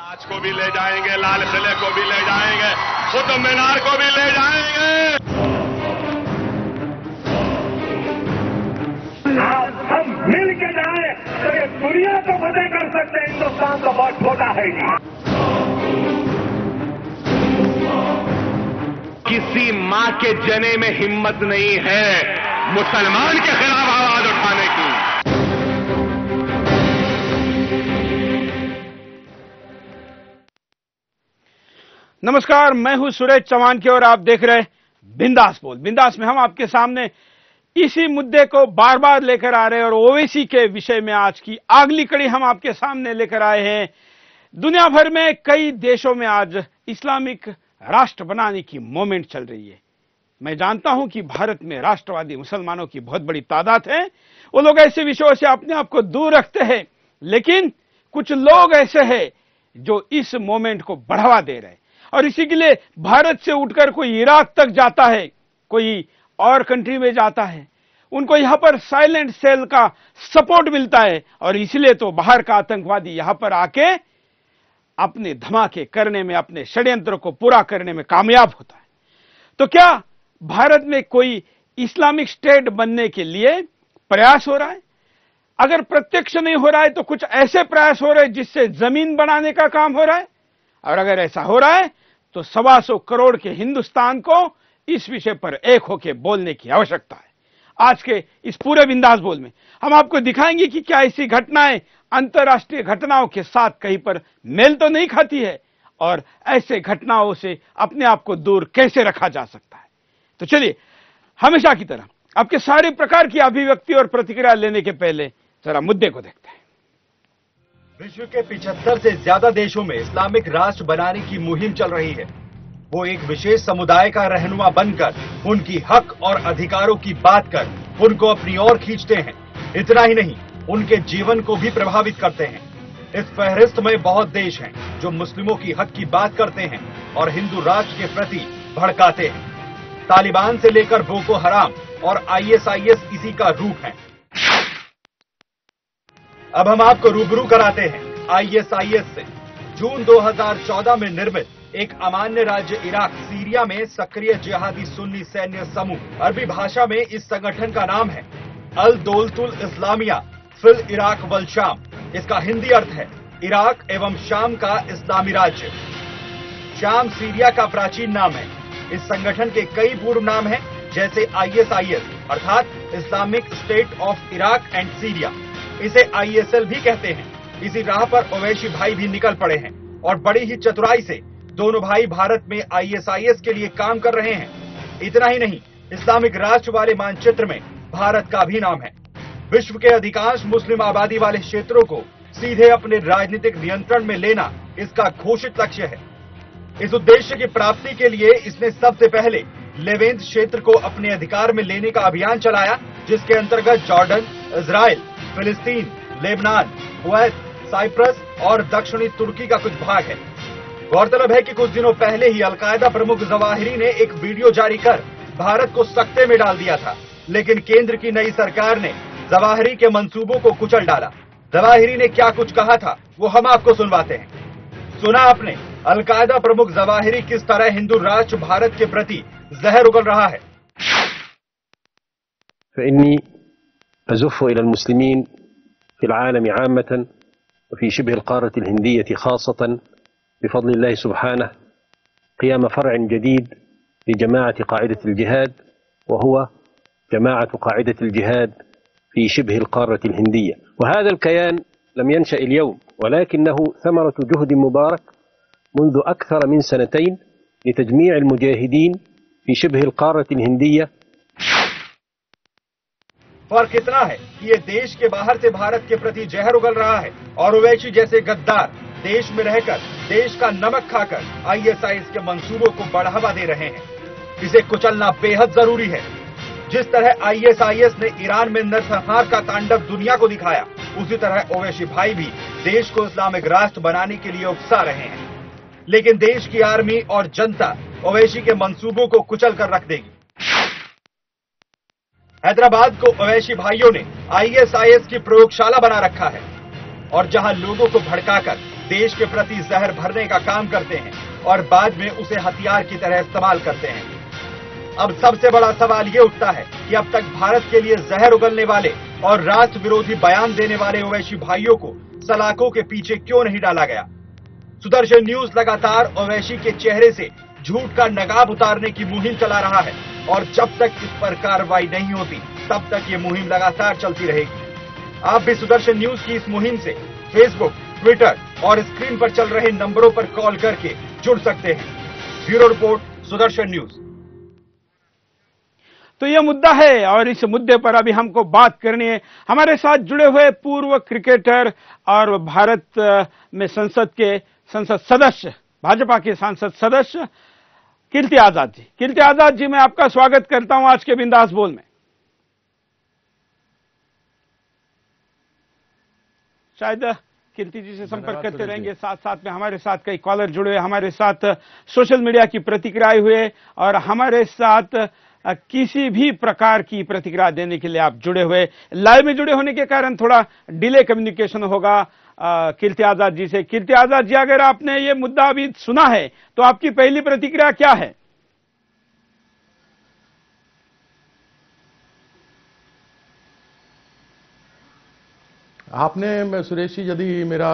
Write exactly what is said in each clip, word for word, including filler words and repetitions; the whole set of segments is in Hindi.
ताज को भी ले जाएंगे, लाल किले को भी ले जाएंगे, खुद मीनार को भी ले जाएंगे। आप हम मिल के जाए तो ये दुनिया को फतेह कर सकते हैं। हिंदुस्तान तो बहुत छोटा है जी। किसी माँ के जने में हिम्मत नहीं है मुसलमान के खिलाफ आवाज उठाने की। नमस्कार, मैं हूं सुरेश चौहान के और आप देख रहे हैं बिंदास बोल। बिंदास में हम आपके सामने इसी मुद्दे को बार बार लेकर आ रहे हैं और ओवैसी के विषय में आज की अगली कड़ी हम आपके सामने लेकर आए हैं। दुनिया भर में कई देशों में आज इस्लामिक राष्ट्र बनाने की मूवमेंट चल रही है। मैं जानता हूं कि भारत में राष्ट्रवादी मुसलमानों की बहुत बड़ी तादाद है। वो लोग ऐसे विषयों से अपने आप को दूर रखते हैं, लेकिन कुछ लोग ऐसे हैं जो इस मूवमेंट को बढ़ावा दे रहे हैं और इसी के लिए भारत से उठकर कोई इराक तक जाता है, कोई और कंट्री में जाता है। उनको यहां पर साइलेंट सेल का सपोर्ट मिलता है और इसलिए तो बाहर का आतंकवादी यहां पर आके अपने धमाके करने में, अपने षड्यंत्र को पूरा करने में कामयाब होता है। तो क्या भारत में कोई इस्लामिक स्टेट बनने के लिए प्रयास हो रहा है? अगर प्रत्यक्ष नहीं हो रहा है तो कुछ ऐसे प्रयास हो रहे हैं जिससे जमीन बनाने का काम हो रहा है। और अगर ऐसा हो रहा है तो सवा सौ करोड़ के हिंदुस्तान को इस विषय पर एक होकर बोलने की आवश्यकता है। आज के इस पूरे बिंदास बोल में हम आपको दिखाएंगे कि क्या ऐसी घटनाएं अंतर्राष्ट्रीय घटनाओं के साथ कहीं पर मेल तो नहीं खाती है और ऐसे घटनाओं से अपने आप को दूर कैसे रखा जा सकता है। तो चलिए, हमेशा की तरह आपके सारे प्रकार की अभिव्यक्ति और प्रतिक्रिया लेने के पहले जरा मुद्दे को देखते हैं। विश्व के पिछहत्तर से ज्यादा देशों में इस्लामिक राष्ट्र बनाने की मुहिम चल रही है। वो एक विशेष समुदाय का रहनुमा बनकर उनकी हक और अधिकारों की बात कर उनको अपनी ओर खींचते हैं। इतना ही नहीं, उनके जीवन को भी प्रभावित करते हैं। इस फहरिस्त में बहुत देश हैं जो मुस्लिमों की हक की बात करते हैं और हिंदू राष्ट्र के प्रति भड़काते हैं। तालिबान से लेकर बोको हराम और आईएसआईएस इसी का रूप है। अब हम आपको रूबरू कराते हैं आईएसआईएस से। जून दो हज़ार चौदह में निर्मित एक अमान्य राज्य इराक सीरिया में सक्रिय जिहादी सुन्नी सैन्य समूह, अरबी भाषा में इस संगठन का नाम है अल दोलतुल इस्लामिया फिल इराक वल शाम। इसका हिंदी अर्थ है इराक एवं शाम का इस्लामी राज्य। शाम सीरिया का प्राचीन नाम है। इस संगठन के कई पूर्व नाम है जैसे आईएसआईएस अर्थात Islamic state of Iraq and Syria, इसे आईएसएल भी कहते हैं। इसी राह पर ओवैसी भाई भी निकल पड़े हैं और बड़ी ही चतुराई से दोनों भाई भारत में आईएसआईएस के लिए काम कर रहे हैं। इतना ही नहीं, इस्लामिक राष्ट्र वाले मानचित्र में भारत का भी नाम है। विश्व के अधिकांश मुस्लिम आबादी वाले क्षेत्रों को सीधे अपने राजनीतिक नियंत्रण में लेना इसका घोषित लक्ष्य है। इस उद्देश्य की प्राप्ति के लिए इसने सबसे पहले लेवेंत क्षेत्र को अपने अधिकार में लेने का अभियान चलाया, जिसके अंतर्गत जॉर्डन, इजराइल, फिलिस्तीन, लेबनान, कुवैत, साइप्रस और दक्षिणी तुर्की का कुछ भाग है। गौरतलब है कि कुछ दिनों पहले ही अल कायदा प्रमुख जवाहिरी ने एक वीडियो जारी कर भारत को सख्ते में डाल दिया था, लेकिन केंद्र की नई सरकार ने जवाहिरी के मंसूबों को कुचल डाला। जवाहिरी ने क्या कुछ कहा था वो हम आपको सुनवाते हैं। सुना आपने अल कायदा प्रमुख जवाहिरी किस तरह हिंदू राष्ट्र भारत के प्रति जहर उगल रहा है। أزف إلى المسلمين في العالم عامة وفي شبه القارة الهندية خاصة بفضل الله سبحانه قيام فرع جديد لجماعة قاعدة الجهاد، وهو جماعة قاعدة الجهاد في شبه القارة الهندية. وهذا الكيان لم ينشأ اليوم، ولكنه ثمرة جهد مبارك منذ أكثر من سنتين لتجميع المجاهدين في شبه القارة الهندية. फर्क इतना है कि ये देश के बाहर से भारत के प्रति जहर उगल रहा है और ओवैसी जैसे गद्दार देश में रहकर, देश का नमक खाकर आईएसआईएस के मंसूबों को बढ़ावा दे रहे हैं। इसे कुचलना बेहद जरूरी है। जिस तरह आईएसआईएस ने ईरान में नरसंहार का तांडव दुनिया को दिखाया, उसी तरह ओवैसी भाई भी देश को इस्लामिक राष्ट्र बनाने के लिए उकसा रहे हैं। लेकिन देश की आर्मी और जनता ओवैसी के मंसूबों को कुचल कर रख देगी। हैदराबाद को ओवैसी भाइयों ने आईएसआईएस की प्रयोगशाला बना रखा है और जहां लोगों को भड़काकर देश के प्रति जहर भरने का काम करते हैं और बाद में उसे हथियार की तरह इस्तेमाल करते हैं। अब सबसे बड़ा सवाल ये उठता है कि अब तक भारत के लिए जहर उगलने वाले और राष्ट्र विरोधी बयान देने वाले ओवैसी भाइयों को सलाखों के पीछे क्यों नहीं डाला गया। सुदर्शन न्यूज लगातार ओवैसी के चेहरे से झूठ का नकाब उतारने की मुहिम चला रहा है और जब तक इस पर कार्रवाई नहीं होती तब तक ये मुहिम लगातार चलती रहेगी। आप भी सुदर्शन न्यूज की इस मुहिम से फेसबुक, ट्विटर और स्क्रीन पर चल रहे नंबरों पर कॉल करके जुड़ सकते हैं। Bureau report, Sudarshan news. तो ये मुद्दा है और इस मुद्दे पर अभी हमको बात करनी है। हमारे साथ जुड़े हुए पूर्व क्रिकेटर और भारत में संसद के संसद सदस्य, भाजपा के सांसद सदस्य कीर्ति आजाद जी। कीर्ति आजाद जी, मैं आपका स्वागत करता हूं आज के बिंदास बोल में। शायद कीर्ति जी से संपर्क करते रहेंगे। साथ साथ में हमारे साथ कई कॉलर जुड़े हुए, हमारे साथ सोशल मीडिया की प्रतिक्रिया हुए और हमारे साथ किसी भी प्रकार की प्रतिक्रिया देने के लिए आप जुड़े हुए। लाइव में जुड़े होने के कारण थोड़ा डिले कम्युनिकेशन होगा कीर्ति आजाद जी से। कीर्ति आजाद जी, अगर आपने ये मुद्दा अभी सुना है तो आपकी पहली प्रतिक्रिया क्या है? आपने, मैं सुरेश जी, यदि मेरा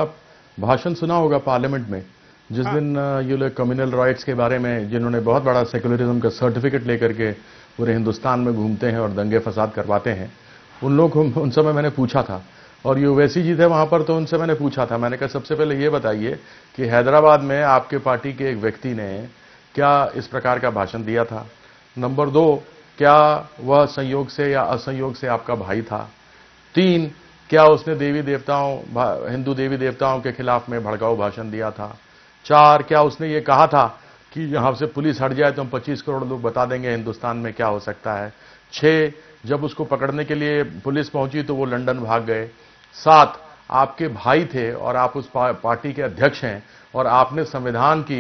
भाषण सुना होगा पार्लियामेंट में जिस हाँ। दिन ये लोग कम्युनल राइट्स के बारे में, जिन्होंने बहुत बड़ा सेकुलरिज्म का सर्टिफिकेट लेकर के पूरे हिंदुस्तान में घूमते हैं और दंगे फसाद करवाते हैं, उन लोग उन समय मैंने पूछा था और ये ओवैसी जी थे वहाँ पर, तो उनसे मैंने पूछा था। मैंने कहा सबसे पहले ये बताइए कि हैदराबाद में आपके पार्टी के एक व्यक्ति ने क्या इस प्रकार का भाषण दिया था? नंबर दो, क्या वह संयोग से या असंयोग से आपका भाई था? तीन, क्या उसने देवी देवताओं, हिंदू देवी देवताओं के खिलाफ में भड़काऊ भाषण दिया था? चार, क्या उसने ये कहा था कि यहां से पुलिस हट जाए तो हम पच्चीस करोड़ लोग बता देंगे हिंदुस्तान में क्या हो सकता है? छः, जब उसको पकड़ने के लिए पुलिस पहुंची तो वो लंदन भाग गए। सात, आपके भाई थे और आप उस पार्टी के अध्यक्ष हैं और आपने संविधान की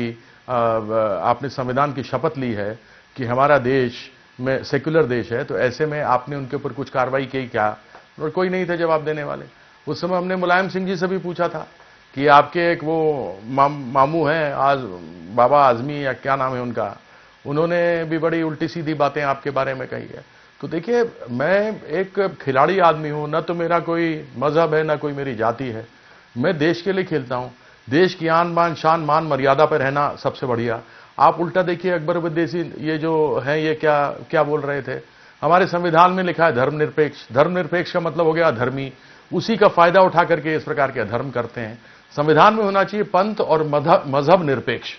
आपने संविधान की शपथ ली है कि हमारा देश में सेक्युलर देश है, तो ऐसे में आपने उनके ऊपर कुछ कार्रवाई की क्या? और कोई नहीं थे जवाब देने वाले। उस समय हमने मुलायम सिंह जी से भी पूछा था कि आपके एक वो माम, मामू हैं, आज बाबा आजमी या क्या नाम है उनका, उन्होंने भी बड़ी उल्टी सीधी बातें आपके बारे में कही है। तो देखिए, मैं एक खिलाड़ी आदमी हूं, ना तो मेरा कोई मजहब है ना कोई मेरी जाति है। मैं देश के लिए खेलता हूं। देश की आन बान शान मान मर्यादा पर रहना सबसे बढ़िया। आप उल्टा देखिए अकबर उद्देशी ये जो हैं, ये क्या क्या बोल रहे थे। हमारे संविधान में लिखा है धर्मनिरपेक्ष। धर्मनिरपेक्ष का मतलब हो गया अधर्मी, उसी का फायदा उठा करके इस प्रकार के अधर्म करते हैं। संविधान में होना चाहिए पंथ और मजहब निरपेक्ष,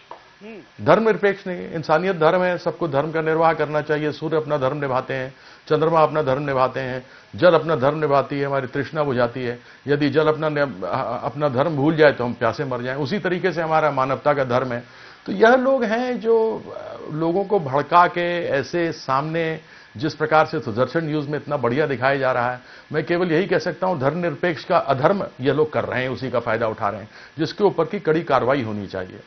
धर्म निरपेक्ष नहीं। इंसानियत धर्म है, सबको धर्म का निर्वाह करना चाहिए। सूर्य अपना धर्म निभाते हैं, चंद्रमा अपना धर्म निभाते हैं, जल अपना धर्म निभाती है, हमारी तृष्णा बुझाती है। यदि जल अपना अपना धर्म भूल जाए तो हम प्यासे मर जाएं। उसी तरीके से हमारा मानवता का धर्म है। तो यह लोग हैं जो लोगों को भड़का के ऐसे सामने, जिस प्रकार से सुदर्शन न्यूज में इतना बढ़िया दिखाया जा रहा है, मैं केवल यही कह सकता हूं धर्मनिरपेक्ष का अधर्म ये लोग कर रहे हैं, उसी का फायदा उठा रहे हैं, जिसके ऊपर की कड़ी कार्रवाई होनी चाहिए।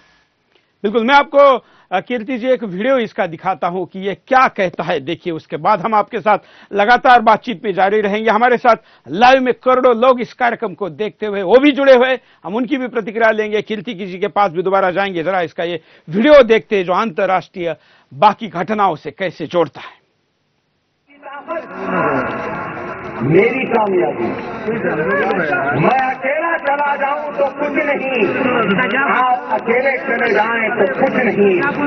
बिल्कुल, मैं आपको कीर्ति जी एक वीडियो इसका दिखाता हूं कि ये क्या कहता है, देखिए। उसके बाद हम आपके साथ लगातार बातचीत में जारी रहेंगे। हमारे साथ लाइव में करोड़ों लोग इस कार्यक्रम को देखते हुए वो भी जुड़े हुए, हम उनकी भी प्रतिक्रिया लेंगे। कीर्ति जी के पास भी दोबारा जाएंगे। जरा इसका ये वीडियो देखते हैं जो अंतर्राष्ट्रीय बाकी घटनाओं से कैसे जोड़ता है। मेरी कामयाबी, मैं अकेला चला जाऊं तो कुछ नहीं, आप अकेले चले जाएं तो कुछ नहीं, आप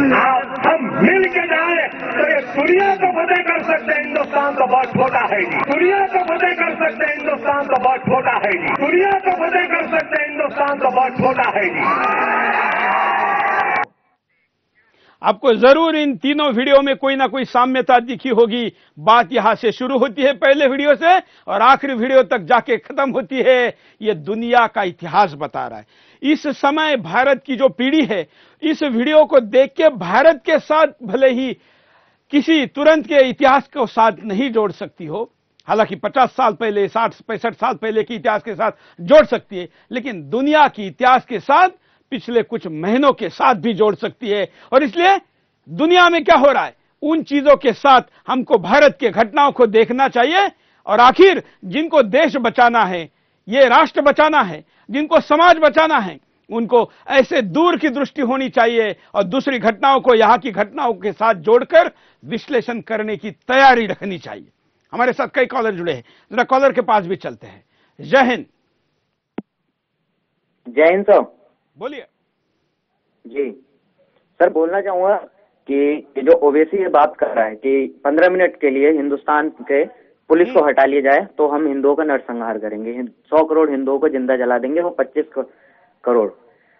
हम मिल के जाएं तो ये दुनिया को फतेह कर सकते हैं। हिंदुस्तान तो बहुत छोटा है जी, दुनिया को फतेह कर सकते हैं। हिंदुस्तान तो बहुत छोटा है जी, दुनिया को फतेह कर सकते हैं। हिंदुस्तान तो बहुत छोटा है जी। आपको जरूर इन तीनों वीडियो में कोई ना कोई साम्यता दिखी होगी। बात यहां से शुरू होती है पहले वीडियो से और आखिरी वीडियो तक जाके खत्म होती है। ये दुनिया का इतिहास बता रहा है। इस समय भारत की जो पीढ़ी है, इस वीडियो को देख के भारत के साथ भले ही किसी तुरंत के इतिहास को साथ नहीं जोड़ सकती हो, हालांकि पचास साल पहले, साठ पैंसठ साल पहले की इतिहास के साथ जोड़ सकती है, लेकिन दुनिया की इतिहास के साथ पिछले कुछ महीनों के साथ भी जोड़ सकती है। और इसलिए दुनिया में क्या हो रहा है उन चीजों के साथ हमको भारत के घटनाओं को देखना चाहिए। और आखिर जिनको देश बचाना है, ये राष्ट्र बचाना है, जिनको समाज बचाना है, उनको ऐसे दूर की दृष्टि होनी चाहिए और दूसरी घटनाओं को यहाँ की घटनाओं के साथ जोड़कर विश्लेषण करने की तैयारी रखनी चाहिए। हमारे साथ कई कॉलर जुड़े हैं, जरा कॉलर के पास भी चलते हैं। जय हिंद। जय हिंद सर, बोलिए। जी सर, बोलना चाहूंगा कि जो ओवैसी ये बात कर रहा है कि पंद्रह मिनट के लिए हिंदुस्तान के पुलिस को हटा लिया जाए तो हम हिंदुओं का नरसंहार करेंगे, सौ करोड़ हिंदुओं को जिंदा जला देंगे, वो पच्चीस करोड़।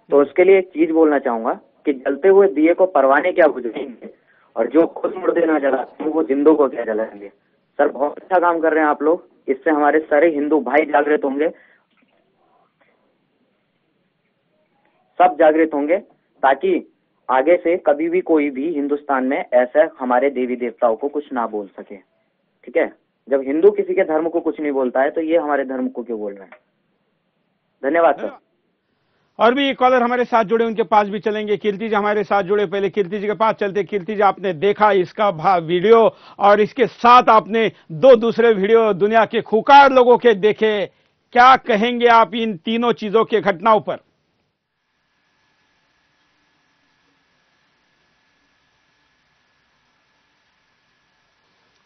तो उसके लिए एक चीज बोलना चाहूंगा कि जलते हुए दिए को परवाने क्या बुझेंगे और जो खुद मुर्दे ना जलाते हैं वो जिंदों को क्या जलाएंगे। सर बहुत अच्छा काम कर रहे हैं आप लोग, इससे हमारे सारे हिंदू भाई जागृत होंगे, सब जागृत होंगे, ताकि आगे से कभी भी कोई भी हिंदुस्तान में ऐसा हमारे देवी देवताओं को कुछ ना बोल सके। ठीक है, जब हिंदू किसी के धर्म को कुछ नहीं बोलता है तो ये हमारे धर्म को क्यों बोल रहे हैं। धन्यवाद सर। और भी कॉलर हमारे साथ जुड़े, उनके पास भी चलेंगे। कीर्ति जी हमारे साथ जुड़े, पहले कीर्ति जी के पास चलते। कीर्ति जी, आपने देखा इसका वीडियो और इसके साथ आपने दो दूसरे वीडियो दुनिया के खूंखार लोगों के देखे, क्या कहेंगे आप इन तीनों चीजों के घटनाओं पर?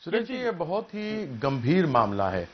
सुरेश जी, ये बहुत ही गंभीर मामला है।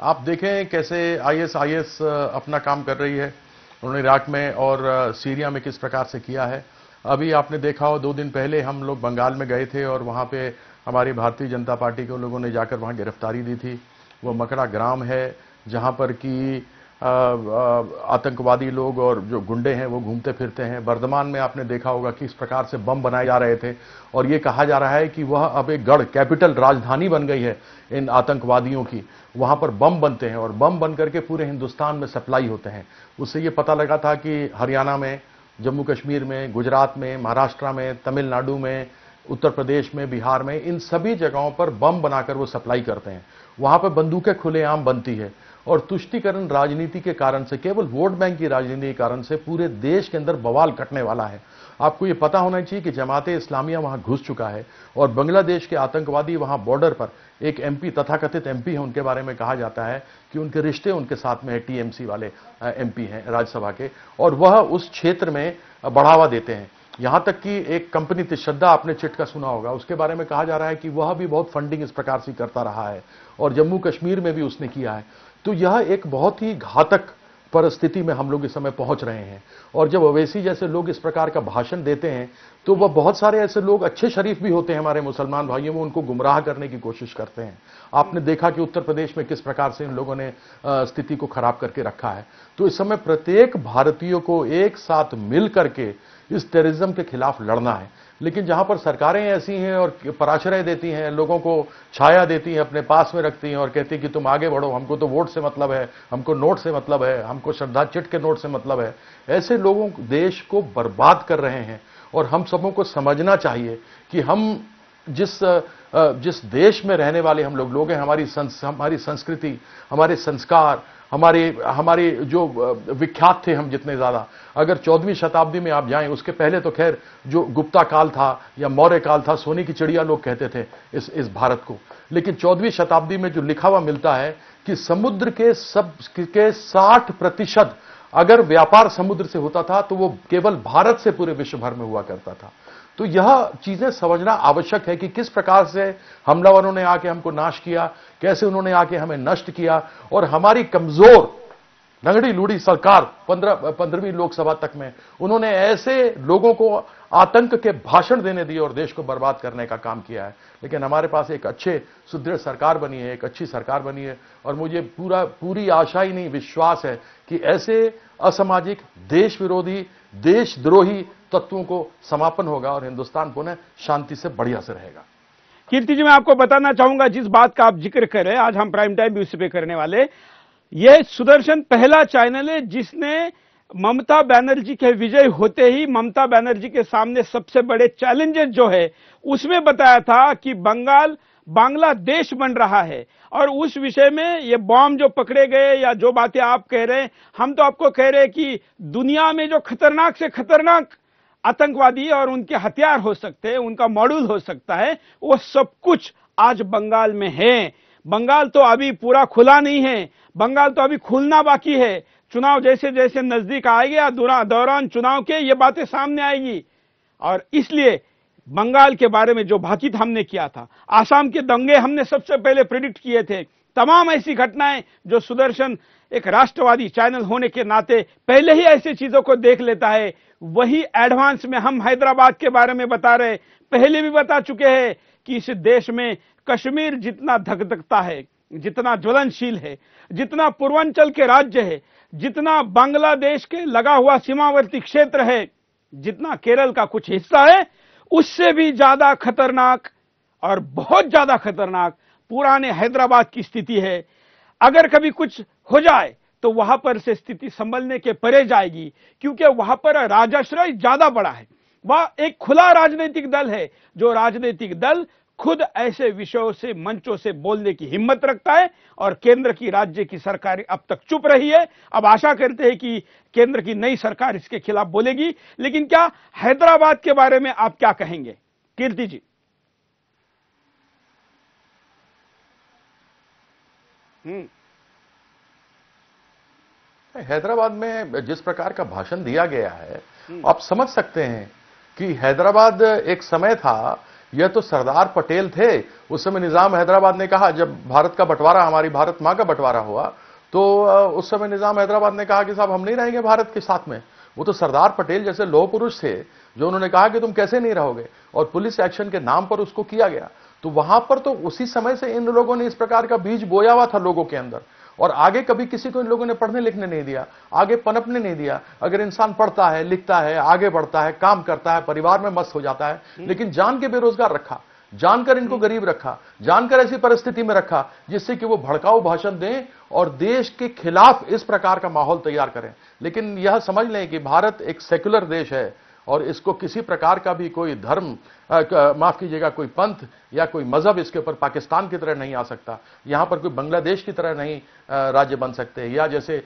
आप देखें कैसे आईएसआईएस अपना काम कर रही है, उन्होंने इराक में और सीरिया में किस प्रकार से किया है। अभी आपने देखा हो, दो दिन पहले हम लोग बंगाल में गए थे और वहाँ पे हमारी भारतीय जनता पार्टी के लोगों ने जाकर वहाँ गिरफ्तारी दी थी। वो मकड़ा ग्राम है जहाँ पर कि आतंकवादी लोग और जो गुंडे हैं वो घूमते फिरते हैं। बर्धमान में आपने देखा होगा किस प्रकार से बम बनाए जा रहे थे और ये कहा जा रहा है कि वह अब एक गढ़ कैपिटल राजधानी बन गई है इन आतंकवादियों की। वहाँ पर बम बनते हैं और बम बन करके पूरे हिंदुस्तान में सप्लाई होते हैं। उससे ये पता लगा था कि हरियाणा में, जम्मू कश्मीर में, गुजरात में, महाराष्ट्र में, तमिलनाडु में, उत्तर प्रदेश में, बिहार में, इन सभी जगहों पर बम बनाकर वो सप्लाई करते हैं। वहाँ पर बंदूकें खुलेआम बनती है और तुष्टिकरण राजनीति के कारण से, केवल वोट बैंक की राजनीति के कारण से पूरे देश के अंदर बवाल घटने वाला है। आपको ये पता होना चाहिए कि जमाते इस्लामिया वहाँ घुस चुका है और बांग्लादेश के आतंकवादी वहाँ बॉर्डर पर, एक एमपी, तथाकथित एमपी है, उनके बारे में कहा जाता है कि उनके रिश्ते उनके साथ में है, टीएमसी वाले एमपी हैं राज्यसभा के, और वह उस क्षेत्र में बढ़ावा देते हैं। यहाँ तक कि एक कंपनी तिश्रद्धा, आपने चिटका सुना होगा, उसके बारे में कहा जा रहा है कि वह भी बहुत फंडिंग इस प्रकार से करता रहा है और जम्मू कश्मीर में भी उसने किया है। तो यह एक बहुत ही घातक परिस्थिति में हम लोग इस समय पहुंच रहे हैं। और जब ओवैसी जैसे लोग इस प्रकार का भाषण देते हैं तो वह, बहुत सारे ऐसे लोग अच्छे शरीफ भी होते हैं हमारे मुसलमान भाइयों में, उनको गुमराह करने की कोशिश करते हैं। आपने देखा कि उत्तर प्रदेश में किस प्रकार से इन लोगों ने स्थिति को खराब करके रखा है। तो इस समय प्रत्येक भारतीय को एक साथ मिल करके इस टेररिज्म के खिलाफ लड़ना है। लेकिन जहां पर सरकारें ऐसी हैं और पराश्रय देती हैं, लोगों को छाया देती हैं, अपने पास में रखती हैं और कहती हैं कि तुम आगे बढ़ो, हमको तो वोट से मतलब है, हमको नोट से मतलब है, हमको श्रद्धा चिट के नोट से मतलब है, ऐसे लोगों देश को बर्बाद कर रहे हैं। और हम सबों को समझना चाहिए कि हम जिस जिस देश में रहने वाले हम लोग लोग हैं, हमारी संस, हमारी संस्कृति, हमारे संस्कार, हमारे हमारे जो विख्यात थे हम जितने ज़्यादा, अगर चौदहवीं शताब्दी में आप जाएं, उसके पहले तो खैर जो गुप्ता काल था या मौर्य काल था, सोने की चिड़िया लोग कहते थे इस इस भारत को। लेकिन चौदहवीं शताब्दी में जो लिखा हुआ मिलता है कि समुद्र के सब के साठ प्रतिशत अगर व्यापार समुद्र से होता था तो वो केवल भारत से पूरे विश्व भर में हुआ करता था। तो यह चीजें समझना आवश्यक है कि किस प्रकार से हमलावरों ने आके हमको नाश किया, कैसे उन्होंने आके हमें नष्ट किया। और हमारी कमजोर लंगड़ी लूढ़ी सरकार पंद्रह पंद्रहवीं लोकसभा तक में उन्होंने ऐसे लोगों को आतंक के भाषण देने दिए और देश को बर्बाद करने का काम किया है। लेकिन हमारे पास एक अच्छे सुदृढ़ सरकार बनी है, एक अच्छी सरकार बनी है, और मुझे पूरा पूरी आशा ही नहीं, विश्वास है कि ऐसे असामाजिक, देश विरोधी, देशद्रोही तत्वों को समापन होगा और हिंदुस्तान पुनः शांति से बढ़िया से रहेगा। कीर्ति जी, मैं आपको बताना चाहूंगा, जिस बात का आप जिक्र कर रहे हैं, आज हम प्राइम टाइम भी उस पे करने वाले। यह सुदर्शन पहला चैनल है जिसने ममता बनर्जी के विजय होते ही ममता बनर्जी के सामने सबसे बड़े चैलेंजेस जो है उसमें बताया था कि बंगाल बांग्लादेश बन रहा है। और उस विषय में ये बॉम्ब जो पकड़े गए या जो बातें आप कह रहे हैं, हम तो आपको कह रहे हैं कि दुनिया में जो खतरनाक से खतरनाक आतंकवादी और उनके हथियार हो सकते हैं, उनका मॉड्यूल हो सकता है, वो सब कुछ आज बंगाल में है। बंगाल तो अभी पूरा खुला नहीं है, बंगाल तो अभी खुलना बाकी है। चुनाव जैसे जैसे नजदीक आएगा दौरान चुनाव के ये बातें सामने आएगी। और इसलिए बंगाल के बारे में जो भाकित हमने किया था, आसाम के दंगे हमने सबसे पहले प्रेडिक्ट किए थे, तमाम ऐसी घटनाएं जो सुदर्शन एक राष्ट्रवादी चैनल होने के नाते पहले ही ऐसी चीजों को देख लेता है, वही एडवांस में हम हैदराबाद के बारे में बता रहे, पहले भी बता चुके हैं कि इस देश में कश्मीर जितना धकधकता है, जितना ज्वलनशील है, जितना पूर्वांचल के राज्य है, जितना बांग्लादेश के लगा हुआ सीमावर्ती क्षेत्र है, जितना केरल का कुछ हिस्सा है, उससे भी ज्यादा खतरनाक और बहुत ज्यादा खतरनाक पुराने हैदराबाद की स्थिति है। अगर कभी कुछ हो जाए तो वहां पर से स्थिति संभलने के परे जाएगी, क्योंकि वहां पर राजाश्रय ज्यादा बड़ा है, वह एक खुला राजनीतिक दल है। जो राजनीतिक दल खुद ऐसे विषयों से, मंचों से बोलने की हिम्मत रखता है, और केंद्र की राज्य की सरकार अब तक चुप रही है। अब आशा करते हैं कि केंद्र की नई सरकार इसके खिलाफ बोलेगी। लेकिन क्या हैदराबाद के बारे में आप क्या कहेंगे कीर्ति जी? हम्म हैदराबाद में जिस प्रकार का भाषण दिया गया है, आप समझ सकते हैं कि हैदराबाद एक समय था, यह तो सरदार पटेल थे, उस समय निजाम हैदराबाद ने कहा, जब भारत का बंटवारा, हमारी भारत मां का बंटवारा हुआ, तो उस समय निजाम हैदराबाद ने कहा कि साहब हम नहीं रहेंगे भारत के साथ में। वो तो सरदार पटेल जैसे लौह पुरुष थे जो उन्होंने कहा कि तुम कैसे नहीं रहोगे, और पुलिस एक्शन के नाम पर उसको किया गया। तो वहां पर तो उसी समय से इन लोगों ने इस प्रकार का बीज बोया हुआ था लोगों के अंदर, और आगे कभी किसी को इन लोगों ने पढ़ने लिखने नहीं दिया, आगे पनपने नहीं दिया। अगर इंसान पढ़ता है, लिखता है, आगे बढ़ता है, काम करता है, परिवार में मस्त हो जाता है, लेकिन जान के बेरोजगार रखा, जानकर इनको गरीब रखा, जानकर ऐसी परिस्थिति में रखा जिससे कि वो भड़काऊ भाषण दें और देश के खिलाफ इस प्रकार का माहौल तैयार करें। लेकिन यह समझ लें कि भारत एक सेक्युलर देश है, और इसको किसी प्रकार का भी कोई धर्म, माफ कीजिएगा, कोई पंथ या कोई मजहब इसके ऊपर पाकिस्तान की तरह नहीं आ सकता। यहां पर कोई बांग्लादेश की तरह नहीं राज्य बन सकते, या जैसे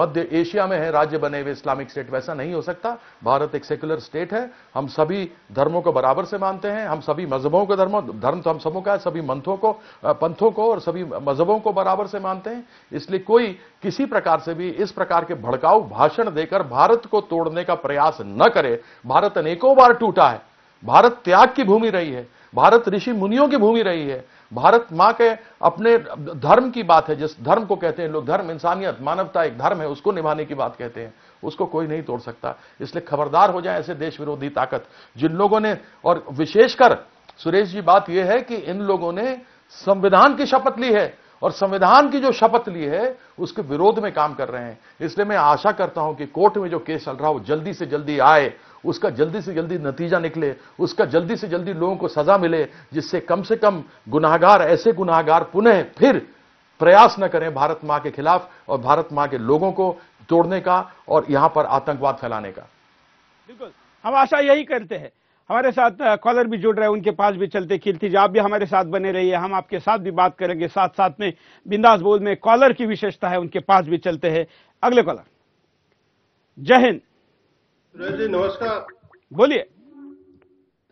मध्य एशिया में है राज्य बने हुए इस्लामिक स्टेट, वैसा नहीं हो सकता। भारत एक सेक्युलर स्टेट है, हम सभी धर्मों को बराबर से मानते हैं, हम सभी मजहबों को, धर्म धर्म तो हम सबों का है, सभी मंथों को, पंथों को और सभी मजहबों को बराबर से मानते हैं। इसलिए कोई किसी प्रकार से भी इस प्रकार के भड़काऊ भाषण देकर भारत को तोड़ने का प्रयास न करे। भारत अनेकों बार टूटा है, भारत त्याग की भूमि रही है, भारत ऋषि मुनियों की भूमि रही है, भारत मां के अपने धर्म की बात है, जिस धर्म को कहते हैं लोग, धर्म, इंसानियत, मानवता एक धर्म है, उसको निभाने की बात कहते हैं, उसको कोई नहीं तोड़ सकता। इसलिए खबरदार हो जाए ऐसे देश विरोधी ताकत जिन लोगों ने, और विशेषकर सुरेश जी बात यह है कि इन लोगों ने संविधान की शपथ ली है, और संविधान की जो शपथ ली है उसके विरोध में काम कर रहे हैं। इसलिए मैं आशा करता हूं कि कोर्ट में जो केस चल रहा हो जल्दी से जल्दी आए, उसका जल्दी से जल्दी नतीजा निकले, उसका जल्दी से जल्दी लोगों को सजा मिले, जिससे कम से कम गुनाहगार, ऐसे गुनाहगार पुनः फिर प्रयास न करें भारत मां के खिलाफ और भारत मां के लोगों को तोड़ने का और यहां पर आतंकवाद फैलाने का। बिल्कुल, हम आशा यही करते हैं। हमारे साथ कॉलर भी जुड़ रहे हैं, उनके पास भी चलते। कीर्ति जी, आप भी हमारे साथ बने रहिए, हम आपके साथ भी बात करेंगे, साथ साथ में बिंदास बोल में कॉलर की विशेषता है, उनके पास भी चलते हैं। अगले कॉलर, जय हिंद। सुरेश जी नमस्कार, बोलिए।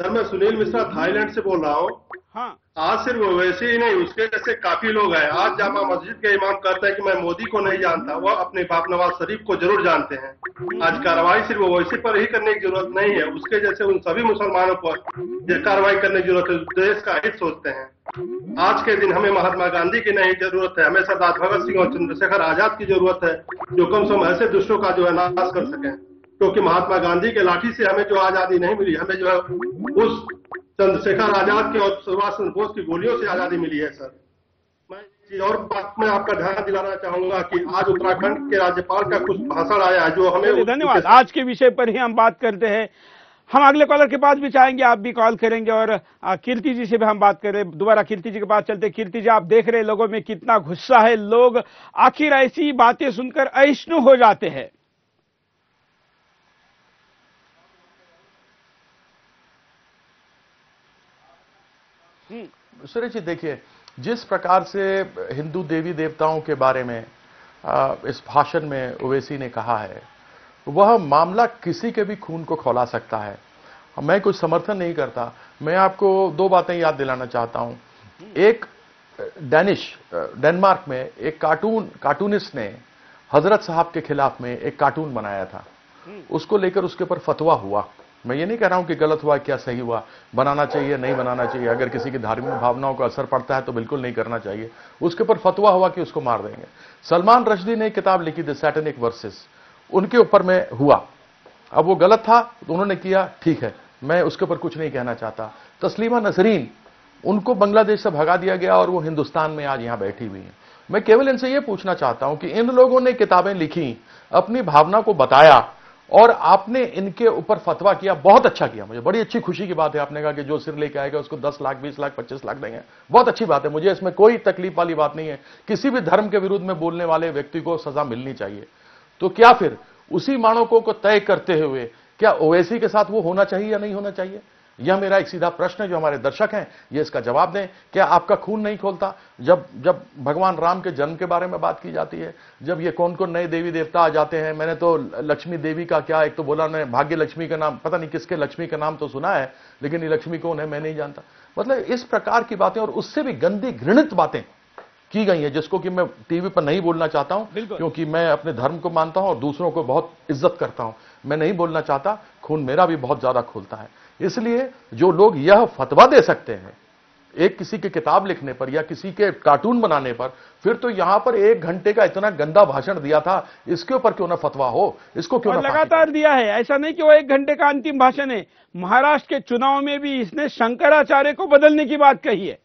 सर मैं सुनील मिश्रा थाईलैंड से बोल रहा हूँ। हाँ, आज सिर्फ ओवैसी ही नहीं, उसके जैसे काफी लोग हैं। आज जामा मस्जिद के इमाम कहता है कि मैं मोदी को नहीं जानता, वह अपने बाप नवाज शरीफ को जरूर जानते हैं। आज कार्रवाई सिर्फ ओवैसी पर ही करने की जरूरत नहीं है, उसके जैसे उन सभी मुसलमानों पर यह कार्रवाई करने की जरूरत है, देश का हित सोचते हैं। आज के दिन हमें महात्मा गांधी की नहीं जरूरत है, हमें सरदार भगत सिंह और चंद्रशेखर आजाद की जरूरत है, जो कम से कम ऐसे दुष्टों का जो है नाश कर सके। क्योंकि महात्मा गांधी के लाठी से हमें जो आजादी नहीं मिली, हमें जो है उस चंद्रशेखर आजाद के और सुभाष चंद्र बोस की गोलियों से आजादी मिली है। सर मैं और बात में आपका ध्यान दिलाना चाहूंगा कि आज उत्तराखंड के राज्यपाल का कुछ भाषण आया है जो हमें, धन्यवाद, आज के विषय पर ही हम बात करते हैं। हम अगले कॉलर के पास भी चाहेंगे, आप भी कॉल करेंगे और कीर्ति जी से भी हम बात करें। दोबारा कीर्ति जी के पास चलते। कीर्ति जी, आप देख रहे हैं लोगों में कितना गुस्सा है, लोग आखिर ऐसी बातें सुनकर अहिष्णु हो जाते हैं। सुरेश जी देखिए, जिस प्रकार से हिंदू देवी देवताओं के बारे में आ, इस भाषण में ओवैसी ने कहा है, वह मामला किसी के भी खून को खौला सकता है। मैं कुछ समर्थन नहीं करता। मैं आपको दो बातें याद दिलाना चाहता हूं। एक, डेनिश डेनमार्क में एक कार्टून कार्टूनिस्ट ने हजरत साहब के खिलाफ में एक कार्टून बनाया था, उसको लेकर उसके ऊपर फतवा हुआ। मैं ये नहीं कह रहा हूं कि गलत हुआ क्या सही हुआ, बनाना चाहिए नहीं बनाना चाहिए, अगर किसी की धार्मिक भावनाओं का असर पड़ता है तो बिल्कुल नहीं करना चाहिए। उसके ऊपर फतवा हुआ कि उसको मार देंगे। सलमान रश्दी ने किताब लिखी द सैटेनिक वर्सेस, उनके ऊपर में हुआ। अब वो गलत था, उन्होंने किया, ठीक है, मैं उसके ऊपर कुछ नहीं कहना चाहता। तस्लीमा नसरीन, उनको बांग्लादेश से भगा दिया गया और वो हिंदुस्तान में आज यहां बैठी हुई है। मैं केवल इनसे यह पूछना चाहता हूं कि इन लोगों ने किताबें लिखी, अपनी भावना को बताया और आपने इनके ऊपर फतवा किया। बहुत अच्छा किया, मुझे बड़ी अच्छी खुशी की बात है। आपने कहा कि जो सिर लेके आएगा उसको दस लाख बीस लाख पच्चीस लाख देंगे, बहुत अच्छी बात है, मुझे इसमें कोई तकलीफ वाली बात नहीं है। किसी भी धर्म के विरुद्ध में बोलने वाले व्यक्ति को सजा मिलनी चाहिए। तो क्या फिर उसी मानकों को तय करते हुए क्या ओवैसी के साथ वो होना चाहिए या नहीं होना चाहिए? यह मेरा एक सीधा प्रश्न है, जो हमारे दर्शक हैं ये इसका जवाब दें। क्या आपका खून नहीं खोलता जब जब भगवान राम के जन्म के बारे में बात की जाती है, जब ये कौन कौन नए देवी देवता आ जाते हैं? मैंने तो लक्ष्मी देवी का क्या, एक तो बोला मैंने भाग्य लक्ष्मी का नाम, पता नहीं किसके लक्ष्मी का नाम तो सुना है, लेकिन ये लक्ष्मी कौन है मैं नहीं जानता। मतलब इस प्रकार की बातें और उससे भी गंदी घृणित बातें की गई है, जिसको कि मैं टीवी पर नहीं बोलना चाहता हूं, क्योंकि मैं अपने धर्म को मानता हूं और दूसरों को बहुत इज्जत करता हूं। मैं नहीं बोलना चाहता, खून मेरा भी बहुत ज्यादा खोलता है। इसलिए जो लोग यह फतवा दे सकते हैं एक किसी की किताब लिखने पर या किसी के कार्टून बनाने पर, फिर तो यहां पर एक घंटे का इतना गंदा भाषण दिया था, इसके ऊपर क्यों ना फतवा हो, इसको क्यों ना लगातार दिया है। ऐसा नहीं कि वो एक घंटे का अंतिम भाषण है। महाराष्ट्र के चुनाव में भी इसने शंकराचार्य को बदलने की बात कही है।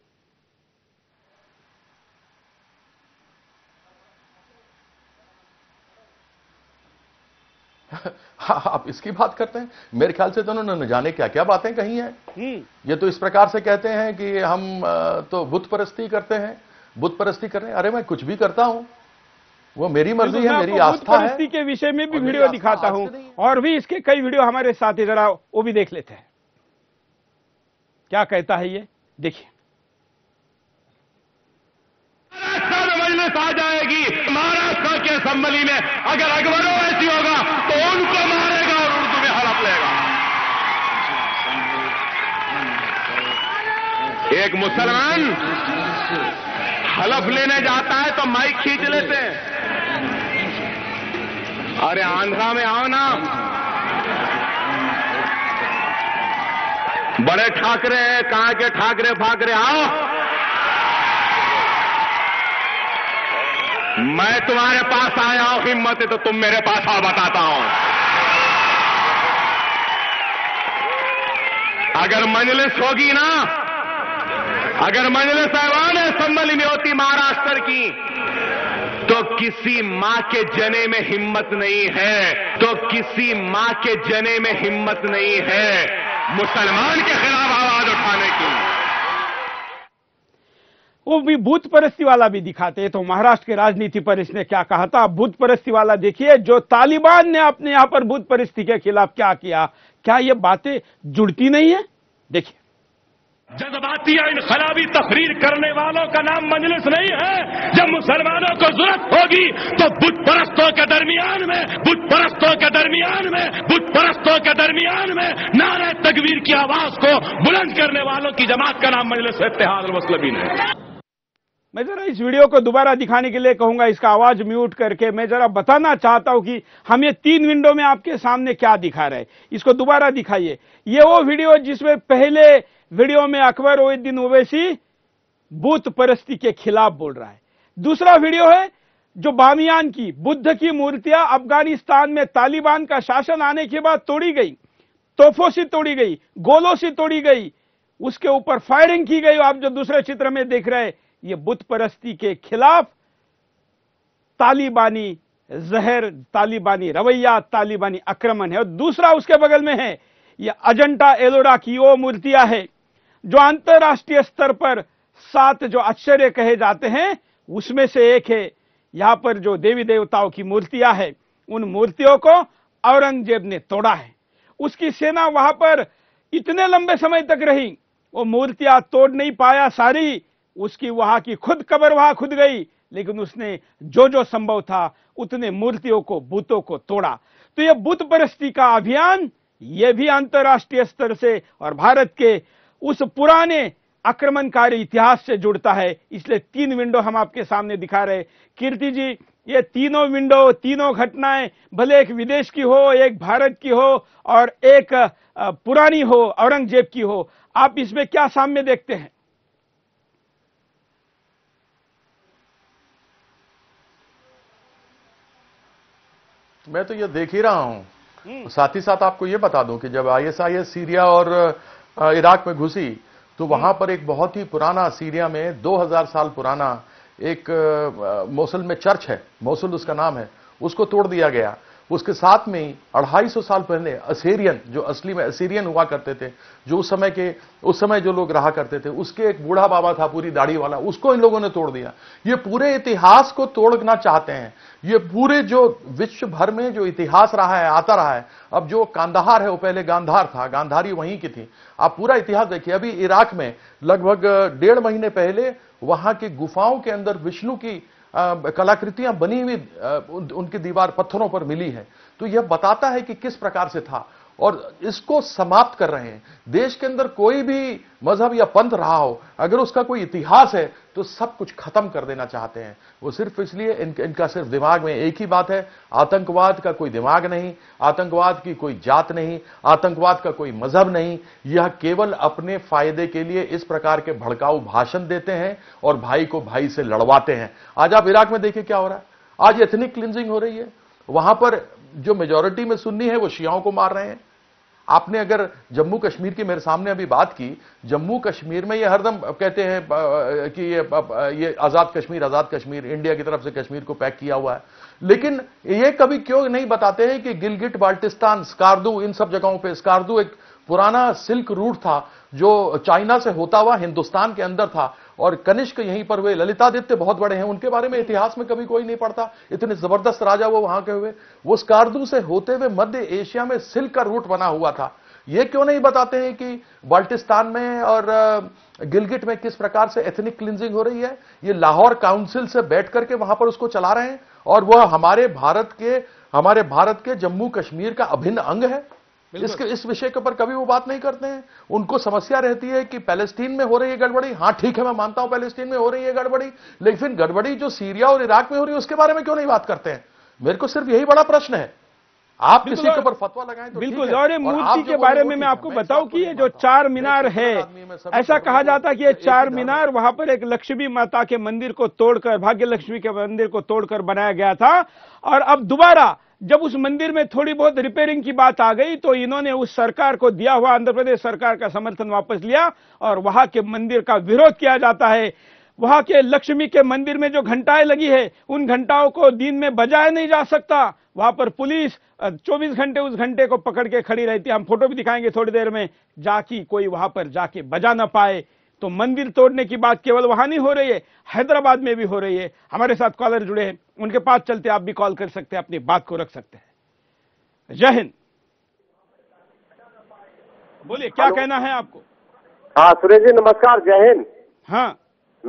आप इसकी बात करते हैं? मेरे ख्याल से तो उन्होंने न जाने क्या क्या बातें कही हैं। ये तो इस प्रकार से कहते हैं कि हम तो बुत परस्ती करते हैं, बुत परस्ती कर रहे हैं। अरे मैं कुछ भी करता हूं, वो मेरी मर्जी है, मेरी आस्था है। के विषय में भी वीडियो दिखाता हूं और भी इसके कई वीडियो हमारे साथ ही, जरा वो भी देख लेते हैं क्या कहता है ये, देखिए। आ जाएगी महाराष्ट्र के असेंबली में, अगर अकबर ओवैसी होगा तो उनको मारेगा और उर्दू में हड़प लेगा। एक मुसलमान हलफ लेने जाता है तो माइक खींच लेते हैं, अरे आंध्रा में आओ ना, बड़े ठाकरे हैं, कहां के ठाकरे फाकरे, आओ मैं तुम्हारे पास आया हूं, हिम्मत है तो तुम मेरे पास आओ, बताता हूं। अगर मजलिस होगी ना, अगर मजलिस ऐवान असेंबली में होती महाराष्ट्र की, तो किसी मां के जने में हिम्मत नहीं है, तो किसी मां के जने में हिम्मत नहीं है मुसलमान के खिलाफ आवाज उठाने की। वो भी भूत परस्ती वाला भी दिखाते। तो महाराष्ट्र के राजनीति पर इसने क्या कहा था, भूत परस्ती वाला देखिए, जो तालिबान ने अपने यहां पर भूत परस्ती के खिलाफ क्या किया। क्या ये बातें जुड़ती नहीं है? देखिए, जज्बाती या इनकलाबी तकरीर करने वालों का नाम मजलिस नहीं है। जब मुसलमानों को जरूरत होगी तो बुत परस्तों के दरमियान में, बुत परस्तों के दरमियान में, बुत परस्तों के दरमियान में नारे तकबीर की आवाज को बुलंद करने वालों की जमात का नाम मजलिस इत्तेहाद अल मुस्लिमीन है। मैं जरा इस वीडियो को दोबारा दिखाने के लिए कहूंगा, इसका आवाज म्यूट करके। मैं जरा बताना चाहता हूं कि हम ये तीन विंडो में आपके सामने क्या दिखा रहे हैं। इसको दोबारा दिखाइए। ये वो वीडियो जिसमें पहले वीडियो में अकबर ओवैद्दीन ओवैसी बुत परस्ती के खिलाफ बोल रहा है। दूसरा वीडियो है जो बामियान की बुद्ध की मूर्तियां अफगानिस्तान में तालिबान का शासन आने के बाद तोड़ी गई, तोपों से तोड़ी गई, गोलों से तोड़ी गई, उसके ऊपर फायरिंग की गई। आप जो दूसरे चित्र में देख रहे हैं, ये बुत परस्ती के खिलाफ तालिबानी जहर, तालिबानी रवैया, तालिबानी आक्रमण है। और दूसरा उसके बगल में है, ये अजंटा एलोरा की वो मूर्तियां है जो अंतर्राष्ट्रीय स्तर पर सात जो आश्चर्य कहे जाते हैं उसमें से एक है। यहां पर जो देवी देवताओं की मूर्तियां है, उन मूर्तियों को औरंगजेब ने तोड़ा है। उसकी सेना वहां पर इतने लंबे समय तक रही, वो मूर्तियां तोड़ नहीं पाया सारी, उसकी वहां की खुद कब्र वहां खुद गई, लेकिन उसने जो जो संभव था उतने मूर्तियों को, बुतों को तोड़ा। तो यह बुत परस्ती का अभियान, यह भी अंतर्राष्ट्रीय स्तर से और भारत के उस पुराने आक्रमणकारी इतिहास से जुड़ता है, इसलिए तीन विंडो हम आपके सामने दिखा रहे हैं। कीर्ति जी, ये तीनों विंडो, तीनों घटनाएं, भले एक विदेश की हो, एक भारत की हो और एक पुरानी हो औरंगजेब की हो, आप इसमें क्या साम्य देखते हैं? मैं तो ये देख ही रहा हूं। साथ ही साथ आपको ये बता दूं कि जब आईएसआईएस सीरिया और इराक में घुसी तो वहां पर एक बहुत ही पुराना, सीरिया में दो हज़ार साल पुराना एक मोसल में चर्च है, मोसल उसका नाम है, उसको तोड़ दिया गया। उसके साथ में ही अढ़ाई सौ साल पहले असेरियन, जो असली में असेरियन हुआ करते थे, जो उस समय के उस समय जो लोग रहा करते थे, उसके एक बूढ़ा बाबा था पूरी दाढ़ी वाला, उसको इन लोगों ने तोड़ दिया। ये पूरे इतिहास को तोड़ना चाहते हैं। ये पूरे जो विश्व भर में जो इतिहास रहा है, आता रहा है, अब जो कांधार है वो पहले गांधार था, गांधारी वहीं की थी। आप पूरा इतिहास देखिए। अभी इराक में लगभग डेढ़ महीने पहले वहां की गुफाओं के अंदर विष्णु की कलाकृतियां बनी हुई उनकी दीवार पत्थरों पर मिली है। तो यह बताता है कि किस प्रकार से था, और इसको समाप्त कर रहे हैं। देश के अंदर कोई भी मजहब या पंथ रहा हो, अगर उसका कोई इतिहास है तो सब कुछ खत्म कर देना चाहते हैं वो, सिर्फ इसलिए इन, इनका सिर्फ दिमाग में एक ही बात है, आतंकवाद का कोई दिमाग नहीं, आतंकवाद की कोई जात नहीं, आतंकवाद का कोई मजहब नहीं। यह केवल अपने फायदे के लिए इस प्रकार के भड़काऊ भाषण देते हैं और भाई को भाई से लड़वाते हैं। आज आप इराक में देखिए क्या हो रहा है। आज एथनिक क्लिंजिंग हो रही है। वहां पर जो मेजोरिटी में सुन्नी है वो शियाओं को मार रहे हैं। आपने अगर जम्मू कश्मीर की मेरे सामने अभी बात की, जम्मू कश्मीर में ये हरदम कहते हैं कि ये ये आजाद कश्मीर, आजाद कश्मीर, इंडिया की तरफ से कश्मीर को पैक किया हुआ है, लेकिन ये कभी क्यों नहीं बताते हैं कि गिलगिट बाल्टिस्तान, स्कार्दू, इन सब जगहों पे, स्कार्दू एक पुराना सिल्क रूट था जो चाइना से होता हुआ हिंदुस्तान के अंदर था, और कनिष्क यहीं पर हुए, ललितादित्य बहुत बड़े हैं, उनके बारे में इतिहास में कभी कोई नहीं पढ़ता, इतने जबरदस्त राजा वो वहां के हुए। वो स्कार्दू से होते हुए मध्य एशिया में सिल्क का रूट बना हुआ था। ये क्यों नहीं बताते हैं कि बाल्टिस्तान में और गिलगिट में किस प्रकार से एथनिक क्लिंजिंग हो रही है। ये लाहौर काउंसिल से बैठ करके वहां पर उसको चला रहे हैं, और वह हमारे भारत के हमारे भारत के जम्मू कश्मीर का अभिन्न अंग है। इसके इस विषय के ऊपर कभी वो बात नहीं करते हैं। उनको समस्या रहती है कि पैलेस्टीन में हो रही है गड़बड़ी। हां ठीक है, मैं मानता हूं पैलेस्टीन में हो रही है गड़बड़ी, लेकिन गड़बड़ी जो सीरिया और इराक में हो रही है उसके बारे में क्यों नहीं बात करते हैं? मेरे को सिर्फ यही बड़ा प्रश्न है। आप किसी के ऊपर फतवा लगाएं तो बिल्कुल। और मूर्ति के बारे में मैं आपको बताऊं कि ये जो चार मीनार है, ऐसा कहा जाता है कि ये चार मीनार वहां पर एक लक्ष्मी माता के मंदिर को तोड़कर, भाग्य लक्ष्मी के मंदिर को तोड़कर बनाया गया था, और अब दोबारा जब उस मंदिर में थोड़ी बहुत रिपेयरिंग की बात आ गई तो इन्होंने उस सरकार को दिया हुआ आंध्र प्रदेश सरकार का समर्थन वापस लिया और वहां के मंदिर का विरोध किया जाता है। वहां के लक्ष्मी के मंदिर में जो घंटाएं लगी है, उन घंटाओं को दिन में बजाया नहीं जा सकता। वहां पर पुलिस चौबीस घंटे उस घंटे को पकड़ के खड़ी रहती है। हम फोटो भी दिखाएंगे थोड़ी देर में, जाकि कोई वहां पर जाके बजा ना पाए। तो मंदिर तोड़ने की बात केवल वहां नहीं हो रही है, हैदराबाद में भी हो रही है। हमारे साथ कॉलर जुड़े हैं, उनके पास चलते, आप भी कॉल कर सकते हैं, अपनी बात को रख सकते हैं। जय हिंद, बोलिए, क्या कहना है आपको? हाँ सुरेश जी नमस्कार, जय हिंद। हाँ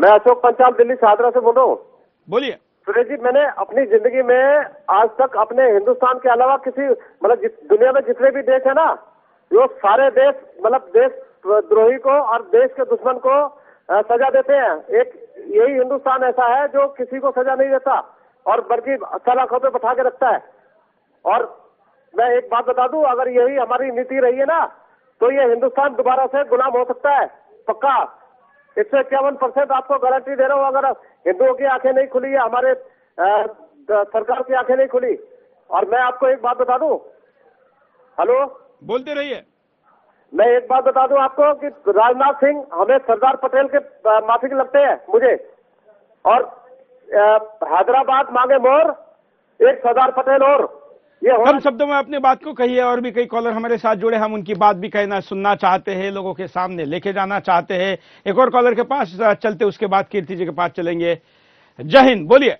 मैं अशोक पंचाल दिल्ली सादरा से बोल रहा हूँ। बोलिए सुरेश जी, मैंने अपनी जिंदगी में आज तक अपने हिंदुस्तान के अलावा किसी, मतलब दुनिया में जितने भी देश है ना, वो सारे देश मतलब देश द्रोही को और देश के दुश्मन को सजा देते हैं। एक यही हिंदुस्तान ऐसा है जो किसी को सजा नहीं देता और बल्कि सलाखों पे बैठा के रखता है। और मैं एक बात बता दूं, अगर यही हमारी नीति रही है ना तो ये हिंदुस्तान दोबारा से गुलाम हो सकता है, पक्का। एक सौ इक्यावन परसेंट आपको गारंटी दे रहा हूँ। अगर हिंदुओं की आंखें नहीं खुली है, हमारे आ, सरकार की आंखें नहीं खुली। और मैं आपको एक बात बता दूं, हेलो बोलते रहिए। मैं एक बात बता दूं आपको कि राजनाथ सिंह हमें सरदार पटेल के माफिक लगते हैं मुझे। और हैदराबाद मांगे मोर, एक सरदार पटेल और। ये कम शब्दों में आपने बात को कही है, और भी कई कॉलर हमारे साथ जुड़े, हम उनकी बात भी कहना सुनना चाहते हैं, लोगों के सामने लेके जाना चाहते हैं। एक और कॉलर के पास चलते, उसके बाद कीर्ति जी के पास चलेंगे। जय हिंद, बोलिए।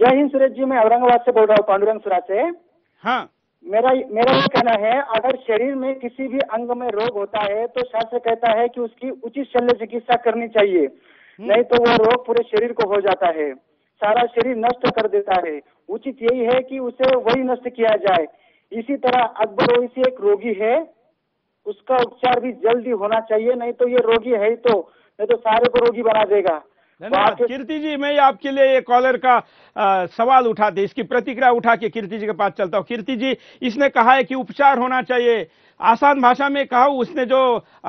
जय हिंद सुरेश जी, मैं औरंगाबाद से बोल रहा हूँ, पांडुरंग सुरा से। हाँ, मेरा मेरा ये कहना है, अगर शरीर में किसी भी अंग में रोग होता है तो शास्त्र कहता है कि उसकी उचित शल्य चिकित्सा करनी चाहिए, नहीं तो वो रोग पूरे शरीर को हो जाता है, सारा शरीर नष्ट कर देता है। उचित यही है कि उसे वही नष्ट किया जाए। इसी तरह अकबर ओवैसी एक रोगी है, उसका उपचार भी जल्दी होना चाहिए, नहीं तो ये रोगी है ही तो, नहीं तो सारे को रोगी बना देगा। कीर्ति जी, मैं आपके लिए ये कॉलर का आ, सवाल उठाते, इसकी प्रतिक्रिया उठा के कीर्ति जी के पास चलता हूँ। कीर्ति जी, इसने कहा है कि उपचार होना चाहिए, आसान भाषा में कहा, उसने जो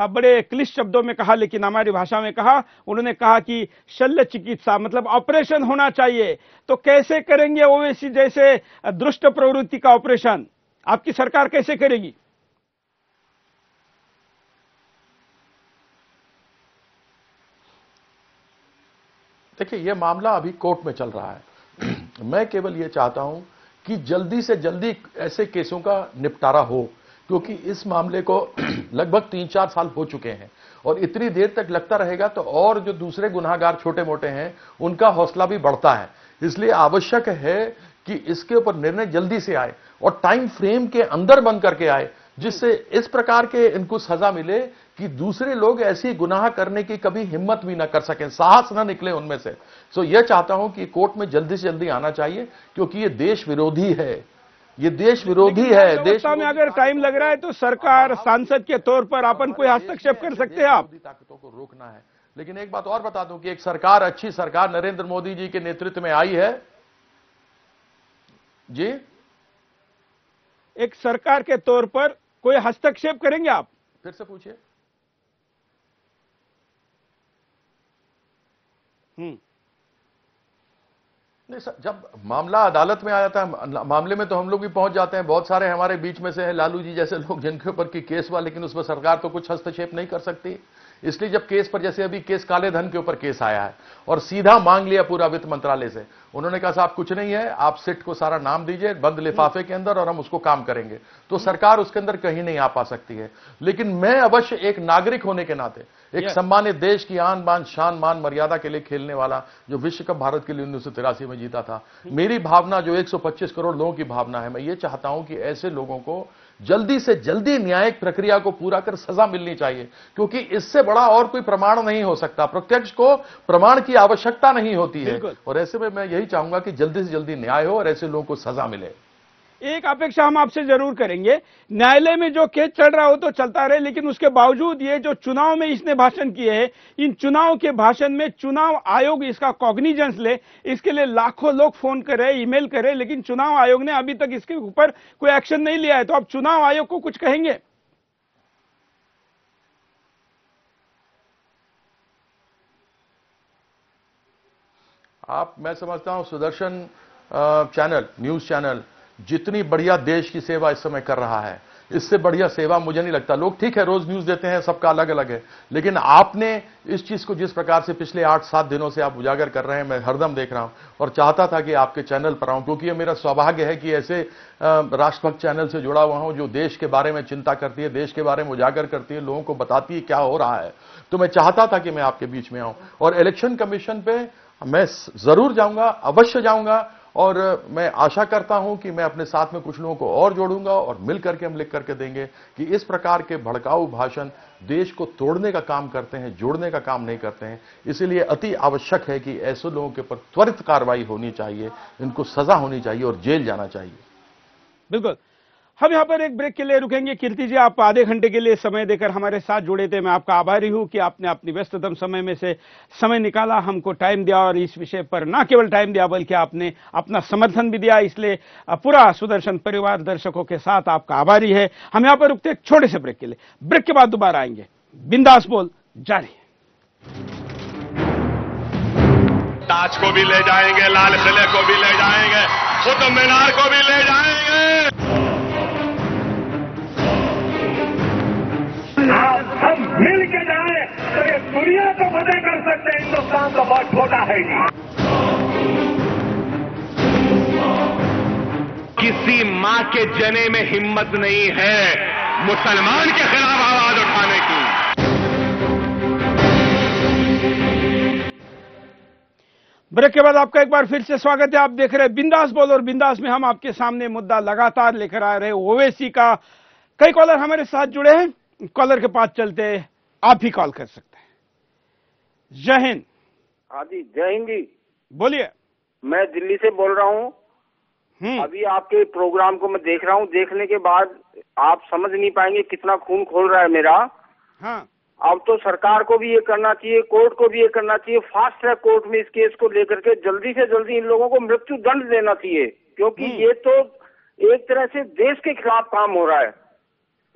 बड़े क्लिष्ट शब्दों में कहा लेकिन हमारी भाषा में कहा, उन्होंने कहा कि शल्य चिकित्सा मतलब ऑपरेशन होना चाहिए, तो कैसे करेंगे ओवैसी जैसे दुष्ट प्रवृत्ति का ऑपरेशन, आपकी सरकार कैसे करेगी? देखिए, यह मामला अभी कोर्ट में चल रहा है। मैं केवल ये चाहता हूं कि जल्दी से जल्दी ऐसे केसों का निपटारा हो, क्योंकि इस मामले को लगभग तीन चार साल हो चुके हैं और इतनी देर तक लगता रहेगा तो और जो दूसरे गुनाहगार छोटे मोटे हैं उनका हौसला भी बढ़ता है। इसलिए आवश्यक है कि इसके ऊपर निर्णय जल्दी से आए और टाइम फ्रेम के अंदर बंद करके आए, जिससे इस प्रकार के इनको सजा मिले कि दूसरे लोग ऐसी गुनाह करने की कभी हिम्मत भी ना कर सकें, साहस ना निकले उनमें से। सो यह चाहता हूं कि कोर्ट में जल्दी से जल्दी आना चाहिए, क्योंकि ये देश विरोधी है, ये देश विरोधी है। देश में अगर टाइम लग रहा है तो सरकार सांसद के तौर पर अपन कोई हस्तक्षेप कर सकते हैं, आप ताकतों को रोकना है। लेकिन एक बात और बता दूं कि एक सरकार, अच्छी सरकार नरेंद्र मोदी जी के नेतृत्व में आई है जी, एक सरकार के तौर पर कोई हस्तक्षेप करेंगे आप? फिर से पूछिए। हम्म नहीं सर, जब मामला अदालत में आ जाता है, मामले में तो हम लोग भी पहुंच जाते हैं, बहुत सारे हमारे बीच में से हैं लालू जी जैसे लोग जिनके ऊपर की केस हुआ, लेकिन उसमें सरकार तो कुछ हस्तक्षेप नहीं कर सकती। इसलिए जब केस पर, जैसे अभी केस काले धन के ऊपर केस आया है और सीधा मांग लिया पूरा वित्त मंत्रालय से, उन्होंने कहा साहब कुछ नहीं है, आप सिट को सारा नाम दीजिए बंद लिफाफे के अंदर और हम उसको काम करेंगे, तो सरकार उसके अंदर कहीं नहीं आ पा सकती है। लेकिन मैं अवश्य एक नागरिक होने के नाते, एक सम्मानित देश की आन बान शान मान मर्यादा के लिए खेलने वाला, जो विश्व कप भारत के लिए उन्नीस सौ तिरासी में जीता था, मेरी भावना जो एक सौ पच्चीस करोड़ लोगों की भावना है, मैं ये चाहता हूं कि ऐसे लोगों को जल्दी से जल्दी न्यायिक प्रक्रिया को पूरा कर सजा मिलनी चाहिए, क्योंकि इससे बड़ा और कोई प्रमाण नहीं हो सकता, प्रत्यक्ष को प्रमाण की आवश्यकता नहीं होती है। और ऐसे में मैं यही चाहूंगा कि जल्दी से जल्दी न्याय हो और ऐसे लोगों को सजा मिले। एक अपेक्षा हम आपसे जरूर करेंगे, न्यायालय में जो केस चल रहा हो तो चलता रहे, लेकिन उसके बावजूद ये जो चुनाव में इसने भाषण किए हैं, इन चुनाव के भाषण में चुनाव आयोग इसका कॉग्निजेंस ले, इसके लिए लाखों लोग फोन करे, ईमेल करे, लेकिन चुनाव आयोग ने अभी तक इसके ऊपर कोई एक्शन नहीं लिया है, तो आप चुनाव आयोग को कुछ कहेंगे? आप, मैं समझता हूं सुदर्शन चैनल, न्यूज चैनल जितनी बढ़िया देश की सेवा इस समय कर रहा है, इससे बढ़िया सेवा मुझे नहीं लगता। लोग ठीक है रोज न्यूज देते हैं, सबका अलग अलग है, लेकिन आपने इस चीज को जिस प्रकार से पिछले आठ सात दिनों से आप उजागर कर रहे हैं, मैं हरदम देख रहा हूं और चाहता था कि आपके चैनल पर आऊं, क्योंकि ये मेरा सौभाग्य है कि ऐसे राष्ट्रभक्त चैनल से जुड़ा हुआ हूं जो देश के बारे में चिंता करती है, देश के बारे में उजागर करती है, लोगों को बताती है क्या हो रहा है। तो मैं चाहता था कि मैं आपके बीच में आऊं और इलेक्शन कमीशन पर मैं जरूर जाऊंगा, अवश्य जाऊंगा, और मैं आशा करता हूं कि मैं अपने साथ में कुछ लोगों को और जोड़ूंगा और मिल करके हम लिख करके देंगे कि इस प्रकार के भड़काऊ भाषण देश को तोड़ने का काम करते हैं, जोड़ने का काम नहीं करते हैं। इसीलिए अति आवश्यक है कि ऐसे लोगों के ऊपर त्वरित कार्रवाई होनी चाहिए, इनको सजा होनी चाहिए और जेल जाना चाहिए। बिल्कुल, हम यहाँ पर एक ब्रेक के लिए रुकेंगे। कीर्ति जी, आप आधे घंटे के लिए समय देकर हमारे साथ जुड़े थे, मैं आपका आभारी हूँ कि आपने अपनी व्यस्ततम समय में से समय निकाला, हमको टाइम दिया और इस विषय पर ना केवल टाइम दिया बल्कि आपने अपना समर्थन भी दिया, इसलिए पूरा सुदर्शन परिवार दर्शकों के साथ आपका आभारी है। हम यहाँ पर रुकते हैं एक छोटे से ब्रेक के लिए, ब्रेक के बाद दोबारा आएंगे। बिंदास बोल जारी है। ताज को भी ले जाएंगे, लाल किले को भी ले जाएंगे, कुतुब मीनार को भी ले जाएंगे। हम मिल के जाए तो ये दुनिया को फतेह कर सकते हैं। हिंदुस्तान तो बहुत छोटा है जी। किसी मां के जने में हिम्मत नहीं है मुसलमान के खिलाफ आवाज उठाने की। ब्रेक के बाद आपका एक बार फिर से स्वागत है। आप देख रहे हैं बिंदास बोल और बिंदास में हम आपके सामने मुद्दा लगातार लेकर आ रहे हैं ओवैसी का। कई कॉलर हमारे साथ जुड़े हैं, कॉलर के पास चलते हैं, आप भी कॉल कर सकते हैं। जय हिंद। हाँ जी, जय हिंद जी, बोलिए। मैं दिल्ली से बोल रहा हूँ। अभी आपके प्रोग्राम को मैं देख रहा हूँ, देखने के बाद आप समझ नहीं पाएंगे कितना खून खोल रहा है मेरा। हाँ। अब तो सरकार को भी ये करना चाहिए, कोर्ट को भी ये करना चाहिए, फास्ट ट्रैक कोर्ट में इस केस को लेकर के जल्दी से जल्दी इन लोगों को मृत्यु दंड देना चाहिए, क्योंकि ये तो एक तरह से देश के खिलाफ काम हो रहा है।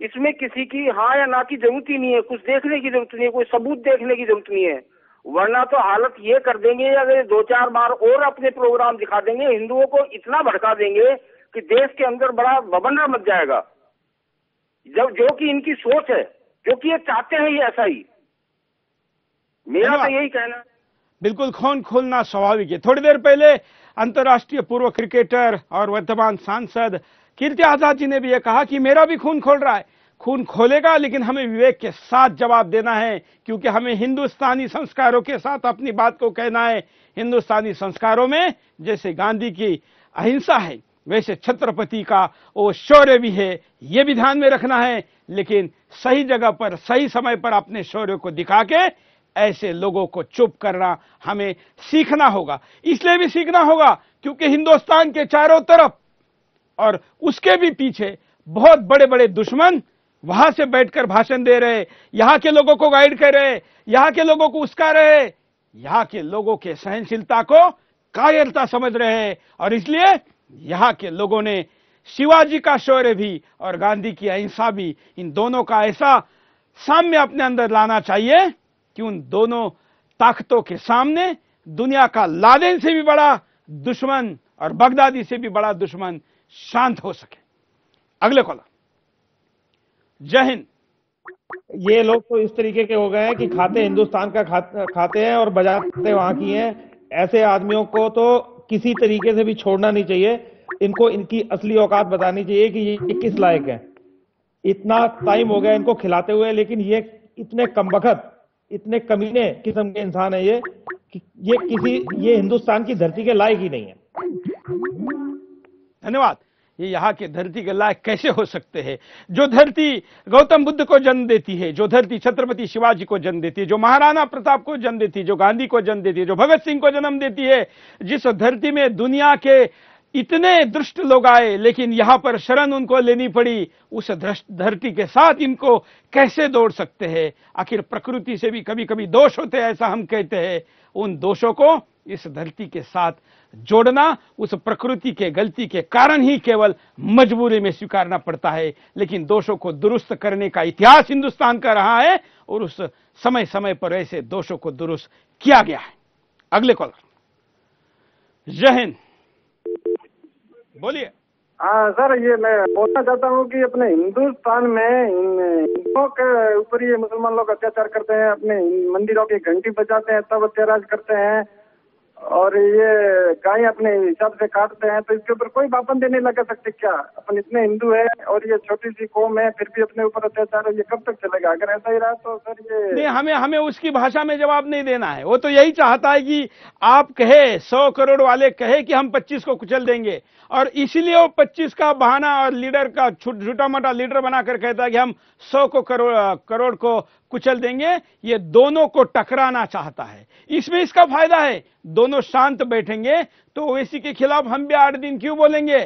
इसमें किसी की हाँ या ना की जरूरत ही नहीं है, कुछ देखने की जरूरत नहीं है, कोई सबूत देखने की जरूरत नहीं है, वरना तो हालत ये कर देंगे। अगर दो चार बार और अपने प्रोग्राम दिखा देंगे, हिंदुओं को इतना भड़का देंगे कि देश के अंदर बड़ा बवंडर मच जाएगा, जब जो कि इनकी सोच है, क्योंकि ये चाहते हैं ये ऐसा ही। मेरा तो यही कहना है। बिल्कुल खून खोलना स्वाभाविक है। थोड़ी देर पहले अंतर्राष्ट्रीय पूर्व क्रिकेटर और वर्तमान सांसद कीर्ति आजाद जी ने भी ये कहा कि मेरा भी खून खोल रहा है। खून खोलेगा, लेकिन हमें विवेक के साथ जवाब देना है, क्योंकि हमें हिंदुस्तानी संस्कारों के साथ अपनी बात को कहना है। हिंदुस्तानी संस्कारों में जैसे गांधी की अहिंसा है, वैसे छत्रपति का वो शौर्य भी है, ये भी ध्यान में रखना है। लेकिन सही जगह पर सही समय पर अपने शौर्य को दिखा के ऐसे लोगों को चुप करना हमें सीखना होगा। इसलिए भी सीखना होगा क्योंकि हिंदुस्तान के चारों तरफ और उसके भी पीछे बहुत बड़े बड़े दुश्मन वहां से बैठकर भाषण दे रहे, यहां के लोगों को गाइड कर रहे, यहां के लोगों को उसका रहे, यहां के लोगों के सहनशीलता को कायरता समझ रहे। और इसलिए यहां के लोगों ने शिवाजी का शौर्य भी और गांधी की अहिंसा भी, इन दोनों का ऐसा साम्य अपने अंदर लाना चाहिए कि उन दोनों ताकतों के सामने दुनिया का लादेन से भी बड़ा दुश्मन और बगदादी से भी बड़ा दुश्मन शांत हो सके। अगले कॉलर, जय हिंद। ये लोग तो इस तरीके के हो गए हैं कि खाते हिंदुस्तान का खा, खाते हैं और बजाते वहां की हैं। ऐसे आदमियों को तो किसी तरीके से भी छोड़ना नहीं चाहिए। इनको इनकी असली औकात बतानी चाहिए कि ये किस लायक है। इतना टाइम हो गया इनको खिलाते हुए, लेकिन ये इतने कमबख्त, इतने कमीने किस्म के इंसान है ये कि ये किसी ये हिंदुस्तान की धरती के लायक ही नहीं है। धन्यवाद। ये यहाँ के धरती के लायक कैसे हो सकते हैं? जो धरती गौतम बुद्ध को जन्म देती है, जो धरती छत्रपति शिवाजी को जन्म देती है, जो महाराणा प्रताप को जन्म देती है, जो गांधी को जन्म देती है, जो भगत सिंह को जन्म देती है, जिस धरती में दुनिया के इतने दुष्ट लोग आए लेकिन यहाँ पर शरण उनको लेनी पड़ी, उस धरती के साथ इनको कैसे दौड़ सकते हैं? आखिर प्रकृति से भी कभी कभी दोष होते हैं, ऐसा हम कहते हैं। उन दोषों को इस धरती के साथ जोड़ना उस प्रकृति के गलती के कारण ही केवल मजबूरी में स्वीकारना पड़ता है। लेकिन दोषों को दुरुस्त करने का इतिहास हिंदुस्तान का रहा है और उस समय समय पर ऐसे दोषों को दुरुस्त किया गया है। अगले कॉलर, जय हिंद। बोलिए। हाँ सर, ये मैं बोलना चाहता हूँ कि अपने हिंदुस्तान में हिंदुओं के ऊपर ये मुसलमान लोग अत्याचार करते हैं, अपने मंदिरों की घंटी बजाते हैं, तब अत्याचार करते हैं, और ये गाय अपने हिसाब से काटते हैं, तो इसके ऊपर कोई पाबंदी नहीं लगा सकते क्या? अपन इतने हिंदू है और ये छोटी सी कौम है, फिर भी अपने ऊपर अत्याचार ये कब तक चलेगा? अगर ऐसा ही रहा तो सर ये नहीं, हमें हमें उसकी भाषा में जवाब नहीं देना है। वो तो यही चाहता है कि आप कहे, सौ करोड़ वाले कहे कि हम पच्चीस को कुचल देंगे, और इसीलिए वो पच्चीस का बहाना और लीडर का छोटा मोटा लीडर बनाकर कहता है कि हम सौ को करोड़ करोड़ को कुचल देंगे। ये दोनों को टकराना चाहता है। इसमें इसका फायदा है, दोनों शांत बैठेंगे तो ओवैसी के खिलाफ हम भी आठ दिन क्यों बोलेंगे?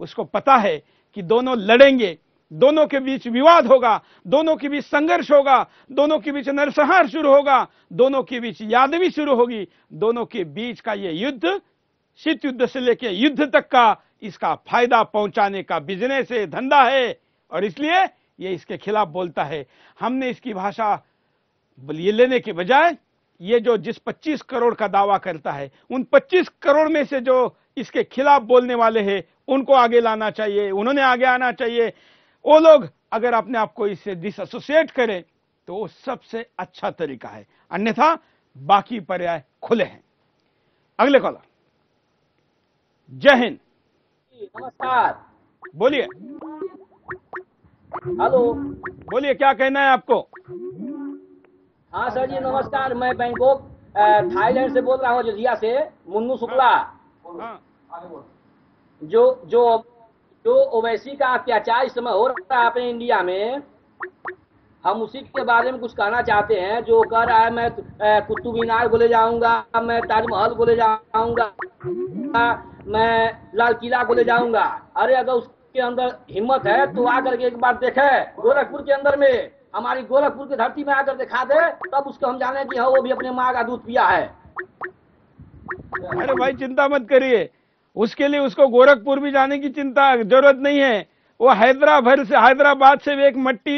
उसको पता है कि दोनों लड़ेंगे, दोनों के बीच विवाद होगा, दोनों के बीच संघर्ष होगा, दोनों के बीच नरसंहार शुरू होगा, दोनों के बीच यादवी शुरू होगी, दोनों के बीच का ये युद्ध शीत युद्ध से लेकर युद्ध तक का, इसका फायदा पहुंचाने का बिजनेस है, धंधा है। और इसलिए ये इसके खिलाफ बोलता है। हमने इसकी भाषा लेने के बजाय ये जो जिस पच्चीस करोड़ का दावा करता है, उन पच्चीस करोड़ में से जो इसके खिलाफ बोलने वाले हैं उनको आगे लाना चाहिए, उन्होंने आगे आना चाहिए। वो लोग अगर अपने आप को इससे डिसएसोसिएट करें तो वो सबसे अच्छा तरीका है, अन्यथा बाकी पर्याय खुले हैं। अगले कॉलर, जय हिंद। नमस्कार। बोलिए। हेलो। बोलिए, क्या कहना है आपको? हाँ सर जी नमस्कार, मैं बैंकॉक थाईलैंड से बोल रहा हूँ, अयोध्या से, मुन्नू शुक्ला। जो जो जो ओवैसी का अत्याचार इस समय हो रहा है अपने इंडिया में, हम उसी के बारे में कुछ कहना चाहते हैं जो कह रहा है मैं कुतुब मीनार को ले जाऊंगा, मैं ताजमहल को ले जाऊंगा, मैं लाल किला को ले जाऊंगा। अरे अगर उसके अंदर हिम्मत है तो आकर के एक बार देखे गोरखपुर के अंदर में, हमारी गोरखपुर की धरती में आकर दिखा दे, तब उसको हम जाने कि हाँ वो भी अपने माँ का दूध पिया है। अरे भाई चिंता मत करिए, उसके लिए उसको गोरखपुर भी जाने की चिंता जरूरत नहीं है। वो हैदराबाद से हैदराबाद से भी एक मट्टी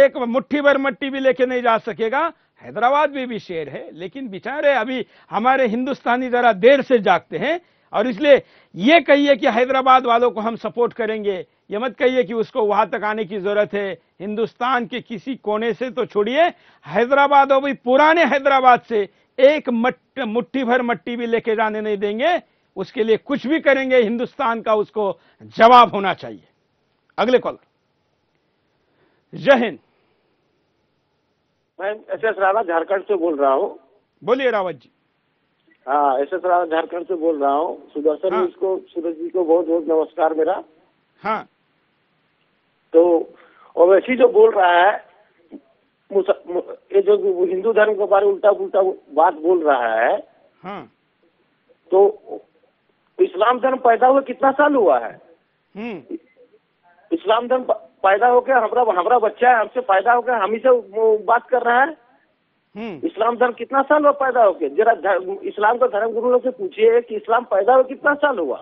एक मुट्ठी भर मट्टी भी लेके नहीं जा सकेगा। हैदराबाद में भी, भी शेर है, लेकिन बेचारे अभी हमारे हिंदुस्तानी जरा देर से जागते हैं, और इसलिए ये कहिए कि हैदराबाद वालों को हम सपोर्ट करेंगे, ये मत कहिए कि उसको वहां तक आने की जरूरत है। हिंदुस्तान के किसी कोने से तो छोड़िए, हैदराबाद और भी पुराने हैदराबाद से एक मट, मुट्ठी भर मट्टी भी लेके जाने नहीं देंगे। उसके लिए कुछ भी करेंगे, हिंदुस्तान का उसको जवाब होना चाहिए। अगले कॉलर। जय हिंद। मैं एस एस रावत झारखंड से बोल रहा हूँ। बोलिए रावत जी। हाँ, एस एस रावत झारखंड से बोल रहा हूँ। सुदर्शन न्यूज को, सूरज जी को बहुत बहुत नमस्कार मेरा। हाँ, तो ओवैसी जो बोल रहा है, ये जो हिंदू धर्म के बारे में उल्टा पुल्टा बात बोल रहा है। हाँ, तो इस्लाम धर्म पैदा हुआ कितना साल हुआ है? हम्म, इस्लाम धर्म पैदा होकर हमारा हमारा बच्चा है, हमसे पैदा होकर हम ही से बात कर रहा है। इस्लाम धर्म कितना साल हुआ पैदा होके? जरा इस्लाम का धर्म गुरु लोग से पूछिए कि इस्लाम पैदा हो कितना साल हुआ।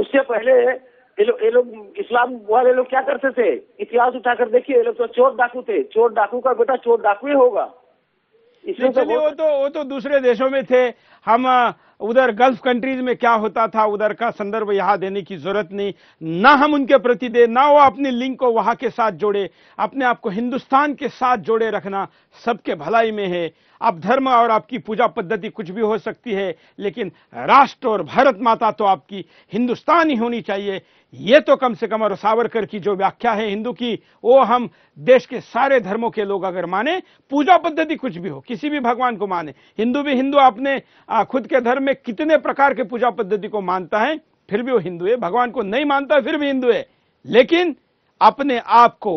उससे पहले ये लोग ये लोग इस्लाम वाले लोग क्या करते थे? इतिहास उठाकर देखिए, ये लोग तो चोर डाकू थे। चोर डाकू का बेटा चोर डाकू ही होगा। इसलिए वो तो वो तो दूसरे देशों में थे। हम उधर गल्फ कंट्रीज में क्या होता था उधर का संदर्भ यहाँ देने की जरूरत नहीं। ना हम उनके प्रति दे, ना वो अपने लिंक को वहां के साथ जोड़े। अपने आप को हिंदुस्तान के साथ जोड़े रखना सबके भलाई में है। आप धर्म और आपकी पूजा पद्धति कुछ भी हो सकती है, लेकिन राष्ट्र और भारत माता तो आपकी हिंदुस्तान ही होनी चाहिए। ये तो कम से कम। और सावरकर की जो व्याख्या है हिंदू की, वो हम देश के सारे धर्मों के लोग अगर माने, पूजा पद्धति कुछ भी हो, किसी भी भगवान को माने, हिंदू भी हिंदू अपने खुद के धर्म में कितने प्रकार के पूजा पद्धति को मानता है, फिर भी वो हिंदू है। भगवान को नहीं मानता फिर भी हिंदू है। लेकिन अपने आप को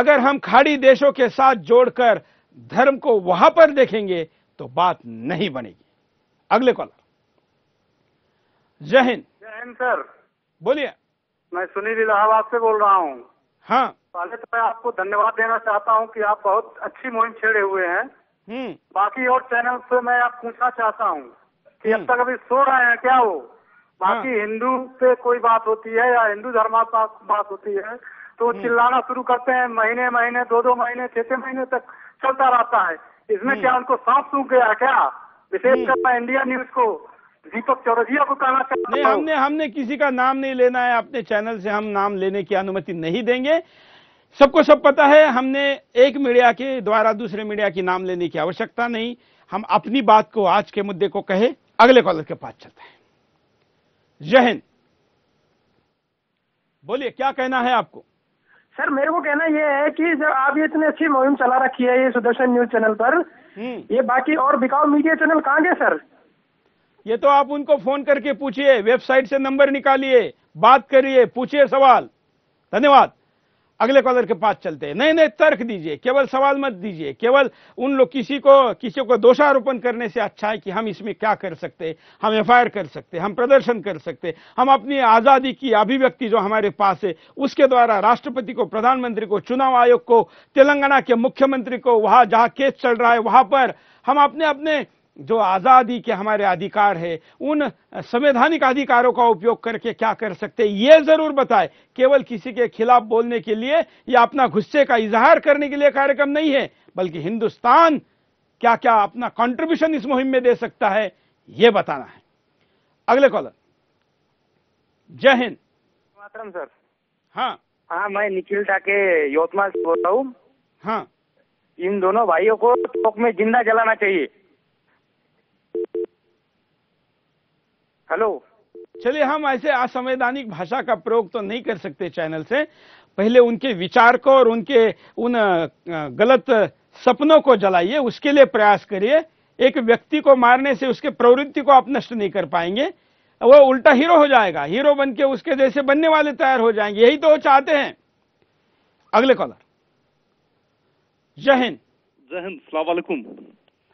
अगर हम खाड़ी देशों के साथ जोड़कर धर्म को वहां पर देखेंगे तो बात नहीं बनेगी। अगले कॉलर। जय हिंद। जय हिंद सर। बोलिए। मैं सुनील इलाहाबाद से बोल रहा हूँ। हाँ, पहले तो मैं आपको धन्यवाद देना चाहता हूँ कि आप बहुत अच्छी मुहिम छेड़े हुए हैं। हम्म, बाकी और चैनल से मैं आप पूछना चाहता हूँ कि अब तक अभी सो रहे हैं क्या वो? बाकी हिंदू पे कोई बात होती है या हिंदू धर्म पर बात होती है तो चिल्लाना शुरू करते हैं, महीने महीने, दो दो महीने, छह छह महीने तक चलता रहता है। इसमें क्या उनको सांप सूख गया क्या? विशेषकर मैं इंडिया न्यूज को, दीपक चौरसिया को कहना चाहता हूँ। हमने हमने किसी का नाम नहीं लेना है, अपने चैनल से हम नाम लेने की अनुमति नहीं देंगे। सबको सब पता है, हमने एक मीडिया के द्वारा दूसरे मीडिया की नाम लेने की आवश्यकता नहीं। हम अपनी बात को, आज के मुद्दे को कहे। अगले कॉलर के पास चलते हैं। जय हिंद। बोलिए, क्या कहना है आपको? सर मेरे को कहना यह है कि जब आप ये इतनी अच्छी मुहिम चला रखी है ये सुदर्शन न्यूज चैनल पर, ये बाकी और बिकाऊ मीडिया चैनल कहाँ गए सर? ये तो आप उनको फोन करके पूछिए, वेबसाइट से नंबर निकालिए, बात करिए, पूछिए सवाल। धन्यवाद। अगले कॉलर के पास चलते हैं। नहीं नहीं, तर्क दीजिए, केवल सवाल मत दीजिए। केवल उन लोग किसी को किसी को दोषारोपण करने से अच्छा है कि हम इसमें क्या कर सकते, हम एफ आई आर कर सकते, हम प्रदर्शन कर सकते, हम अपनी आज़ादी की अभिव्यक्ति जो हमारे पास है उसके द्वारा राष्ट्रपति को, प्रधानमंत्री को, चुनाव आयोग को, तेलंगाना के मुख्यमंत्री को, वहाँ जहाँ केस चल रहा है वहाँ पर हम अपने अपने जो आज़ादी के हमारे अधिकार है उन संवैधानिक अधिकारों का उपयोग करके क्या कर सकते हैं, ये जरूर बताएं। केवल किसी के खिलाफ बोलने के लिए या अपना गुस्से का इजहार करने के लिए कार्यक्रम नहीं है, बल्कि हिंदुस्तान क्या क्या अपना कंट्रीब्यूशन इस मुहिम में दे सकता है, ये बताना है। अगले कॉलर। जय हिंद। मातरम सर। हाँ हाँ, मैं निखिल टाके यवतमाल से बोल रहा हूँ। हाँ, इन दोनों भाइयों को टोक में जिंदा जलाना चाहिए। हेलो। चलिए, हम ऐसे असंवैधानिक भाषा का प्रयोग तो नहीं कर सकते चैनल से। पहले उनके विचार को और उनके उन गलत सपनों को जलाइए, उसके लिए प्रयास करिए। एक व्यक्ति को मारने से उसके प्रवृत्ति को आप नष्ट नहीं कर पाएंगे, वो उल्टा हीरो हो जाएगा। हीरो बनके उसके जैसे बनने वाले तैयार हो जाएंगे, यही तो वो चाहते हैं। अगले कॉलर। जय हिंद। जय हिंद। अस्सलाम वालेकुम।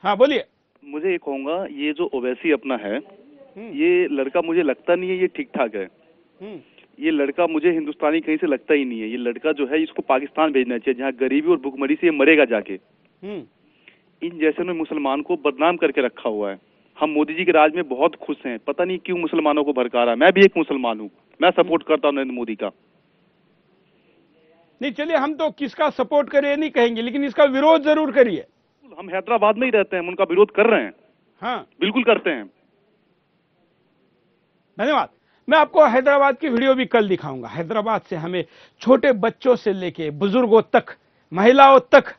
हाँ बोलिए। मुझे ये कहूँगा, ये जो ओवैसी अपना है ये लड़का, मुझे लगता नहीं है ये ठीक ठाक है। ये लड़का मुझे हिंदुस्तानी कहीं से लगता ही नहीं है। ये लड़का जो है इसको पाकिस्तान भेजना चाहिए, जहाँ गरीबी और भूखमरी से ये मरेगा जाके। इन जैसे ने मुसलमान को बदनाम करके रखा हुआ है। हम मोदी जी के राज में बहुत खुश हैं, पता नहीं क्यों मुसलमानों को भड़का रहा है। मैं भी एक मुसलमान हूँ, मैं सपोर्ट करता हूँ नरेंद्र मोदी का। नहीं चलिए, हम तो किसका सपोर्ट करें नहीं कहेंगे, लेकिन इसका विरोध जरूर करिए। हम हैदराबाद में ही रहते हैं, हम उनका विरोध कर रहे हैं। हाँ बिल्कुल करते हैं। धन्यवाद। मैं आपको हैदराबाद की वीडियो भी कल दिखाऊंगा। हैदराबाद से हमें छोटे बच्चों से लेके बुजुर्गों तक, महिलाओं तक,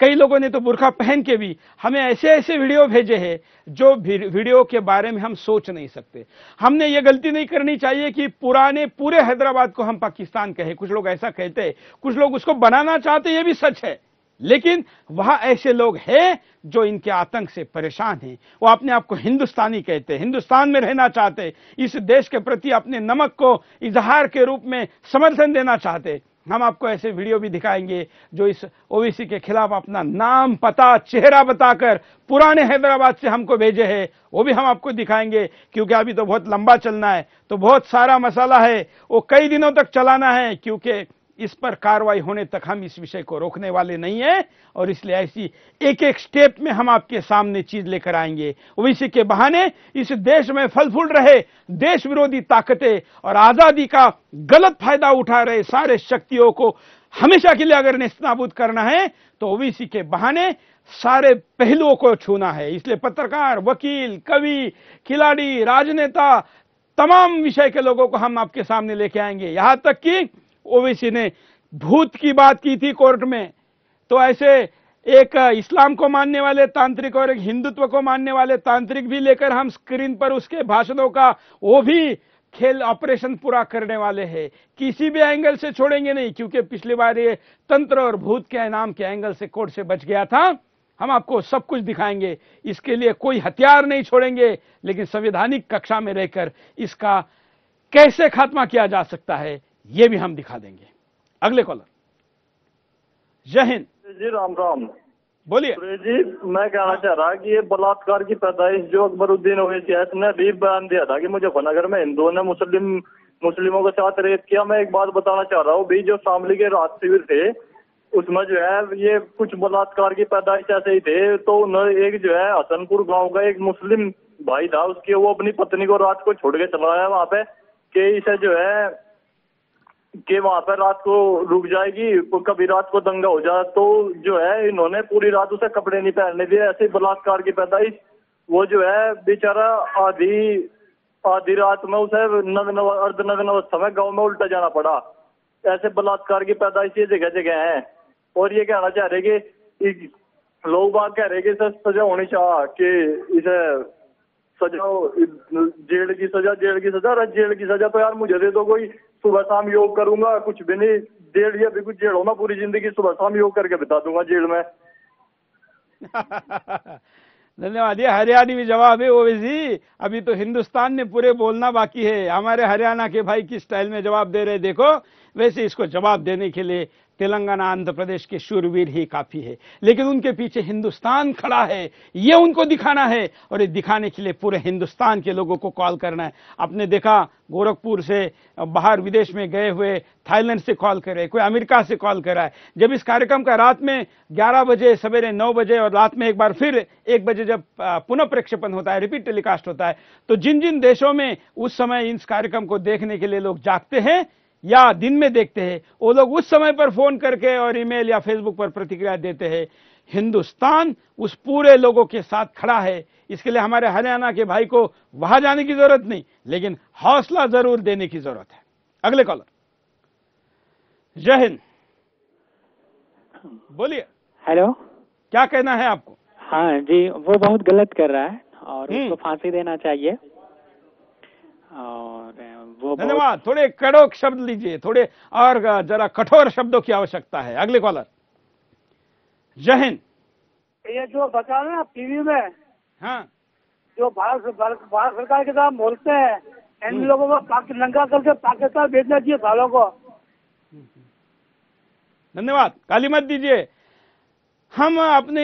कई लोगों ने तो बुर्का पहन के भी हमें ऐसे ऐसे वीडियो भेजे हैं जो वीडियो के बारे में हम सोच नहीं सकते। हमने ये गलती नहीं करनी चाहिए कि पुराने पूरे हैदराबाद को हम पाकिस्तान कहें। कुछ लोग ऐसा कहते हैं, कुछ लोग उसको बनाना चाहते, ये भी सच है। लेकिन वहां ऐसे लोग हैं जो इनके आतंक से परेशान हैं। वो अपने आप को हिंदुस्तानी कहते, हिंदुस्तान में रहना चाहते, इस देश के प्रति अपने नमक को इजहार के रूप में समर्थन देना चाहते। हम आपको ऐसे वीडियो भी दिखाएंगे जो इस ओवैसी के खिलाफ अपना नाम पता चेहरा बताकर पुराने हैदराबाद से हमको भेजे हैं। वो भी हम आपको दिखाएंगे, क्योंकि अभी तो बहुत लंबा चलना है, तो बहुत सारा मसाला है, वो कई दिनों तक चलाना है, क्योंकि इस पर कार्रवाई होने तक हम इस विषय को रोकने वाले नहीं हैं। और इसलिए ऐसी एक एक स्टेप में हम आपके सामने चीज लेकर आएंगे। ओवैसी के बहाने इस देश में फल फूल रहे देश विरोधी ताकतें और आजादी का गलत फायदा उठा रहे सारे शक्तियों को हमेशा के लिए अगर नेस्तनाबूद करना है तो ओवैसी के बहाने सारे पहलुओं को छूना है। इसलिए पत्रकार, वकील, कवि, खिलाड़ी, राजनेता, तमाम विषय के लोगों को हम आपके सामने लेके आएंगे। यहां तक कि ओवैसी ने भूत की बात की थी कोर्ट में, तो ऐसे एक इस्लाम को मानने वाले तांत्रिक और एक हिंदुत्व को मानने वाले तांत्रिक भी लेकर हम स्क्रीन पर उसके भाषणों का वो भी खेल ऑपरेशन पूरा करने वाले हैं। किसी भी एंगल से छोड़ेंगे नहीं, क्योंकि पिछली बार ये तंत्र और भूत के नाम के एंगल से कोर्ट से बच गया था। हम आपको सब कुछ दिखाएंगे, इसके लिए कोई हथियार नहीं छोड़ेंगे, लेकिन संवैधानिक कक्षा में रहकर इसका कैसे खात्मा किया जा सकता है ये भी हम दिखा देंगे। अगले कॉलर। जय हिंद जी। राम राम। बोलिए जी। मैं कहना चाह रहा कि ये बलात्कार की पैदाइश जो अकबरुद्दीन ओवैसी ने भी बयान दिया था कि मुजफ्फरनगर में हिंदुओं ने मुस्लिम मुस्लिमों के साथ रेप किया, मैं एक बात बताना चाह रहा हूँ भी, जो शामली के राहत शिविर थे उसमें जो है ये कुछ बलात्कार की पैदाइश ऐसे ही थे। तो उन्होंने एक जो है हसनपुर गाँव का एक मुस्लिम भाई था, उसकी वो अपनी पत्नी को रात को छोड़ के चला गया वहाँ पे कि इसे जो है कि वहाँ पर रात को रुक जाएगी, कभी रात को दंगा हो जाए, तो जो है इन्होंने पूरी रात उसे कपड़े नहीं पहनने दिए। ऐसे बलात्कार की पैदाइश, वो जो है बेचारा आधी आधी रात में उसे नग्न अर्धनग्न अवस्था में गाँव में उल्टा जाना पड़ा। ऐसे बलात्कार की पैदाइश ये जगह जगह है। और ये कहना चाह रहे कि लोग बात कह रहे कि इसे सजा होनी चाहिए, कि इसे सजा, जेल की सजा जेल की सजा अरे जेल की सजा तो यार मुझे दे दो, कोई सुबह शाम योग करूंगा, कुछ भी नहीं। जेल या भी कुछ जेल होना, पूरी जिंदगी सुबह शाम योग करके बिता दूंगा जेल में। धन्यवाद। ये हरियाणवी जवाब है ओवैसी। अभी तो हिंदुस्तान ने पूरे बोलना बाकी है। हमारे हरियाणा के भाई किस स्टाइल में जवाब दे रहे देखो, वैसे इसको जवाब देने के लिए तेलंगाना, आंध्र प्रदेश के शूरवीर ही काफी है। लेकिन उनके पीछे हिंदुस्तान खड़ा है, ये उनको दिखाना है, और ये दिखाने के लिए पूरे हिंदुस्तान के लोगों को कॉल करना है। आपने देखा गोरखपुर से बाहर विदेश में गए हुए, थाईलैंड से कॉल कर रहे, कोई अमेरिका से कॉल कर रहा है। जब इस कार्यक्रम का रात में ग्यारह बजे, सवेरे नौ बजे और रात में एक बार फिर एक बजे जब पुनः प्रक्षेपण होता है, रिपीट टेलीकास्ट होता है, तो जिन जिन देशों में उस समय इस कार्यक्रम को देखने के लिए लोग जागते हैं या दिन में देखते हैं, वो लोग उस समय पर फोन करके और ईमेल या फेसबुक पर प्रतिक्रिया देते हैं। हिंदुस्तान उस पूरे लोगों के साथ खड़ा है। इसके लिए हमारे हरियाणा के भाई को वहां जाने की जरूरत नहीं, लेकिन हौसला जरूर देने की जरूरत है। अगले कॉलर। जय हिंद। बोलिए। हेलो, क्या कहना है आपको? हाँ जी, वो बहुत गलत कर रहा है और उसको फांसी देना चाहिए। और वो धन्यवाद। थोड़े कड़ों शब्द लीजिए, थोड़े और जरा कठोर शब्दों की आवश्यकता है। अगले कॉलर। जय हिंद। ये जो बता रहे हैं आप टीवी में, हाँ, जो भारत भारत सरकार के साथ बोलते हैं, इन लोगों को नंगा करके पाकिस्तान भेजना चाहिए सालों को। धन्यवाद। गाली मत दीजिए। हम अपने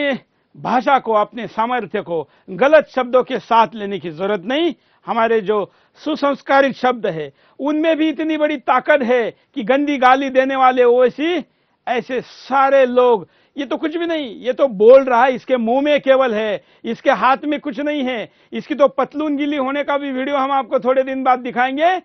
भाषा को, अपने सामर्थ्य को गलत शब्दों के साथ लेने की जरूरत नहीं। हमारे जो सुसंस्कारित शब्द है उनमें भी इतनी बड़ी ताकत है कि गंदी गाली देने वाले ओवैसी ऐसे सारे लोग, ये तो कुछ भी नहीं, ये तो बोल रहा है, इसके मुंह में केवल है, इसके हाथ में कुछ नहीं है। इसकी तो पतलून गीली होने का भी वीडियो हम आपको थोड़े दिन बाद दिखाएंगे,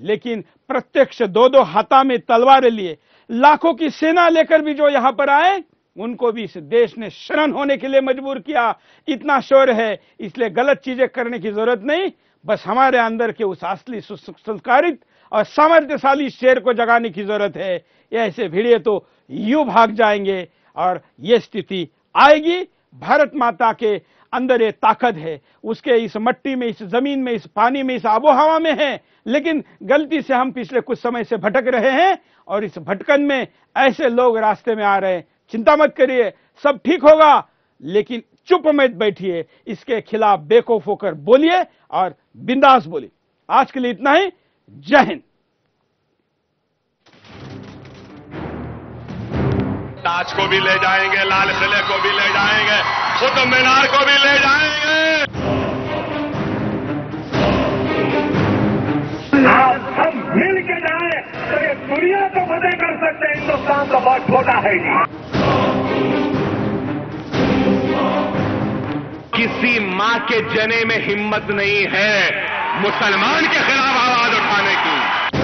लेकिन प्रत्यक्ष दो दो हाथा में तलवारें लिए लाखों की सेना लेकर भी जो यहां पर आए उनको भी इस देश ने शरण होने के लिए मजबूर किया। इतना शोर है, इसलिए गलत चीजें करने की जरूरत नहीं। बस हमारे अंदर के उस असली सुसंस्कारित और सामर्थ्यशाली शेर को जगाने की जरूरत है। ये ऐसे भिड़े तो यूं भाग जाएंगे और ये स्थिति आएगी। भारत माता के अंदर ये ताकत है, उसके इस मट्टी में, इस जमीन में, इस पानी में, इस आबोहवा में है, लेकिन गलती से हम पिछले कुछ समय से भटक रहे हैं और इस भटकन में ऐसे लोग रास्ते में आ रहे हैं। चिंता मत करिए, सब ठीक होगा, लेकिन चुप मत बैठिए, इसके खिलाफ बेवकूफ होकर बोलिए और बिंदास बोलिए। आज के लिए इतना ही, जय हिंद। ताज को भी ले जाएंगे, लाल किले को भी ले जाएंगे, कुतुब मीनार को भी ले जाएंगे। आप सब मिल के जाए तो ये दुनिया को फतेह कर सकते हैं। हिंदुस्तान तो बहुत छोटा है जी। किसी मां के जने में हिम्मत नहीं है मुसलमान के खिलाफ आवाज उठाने की।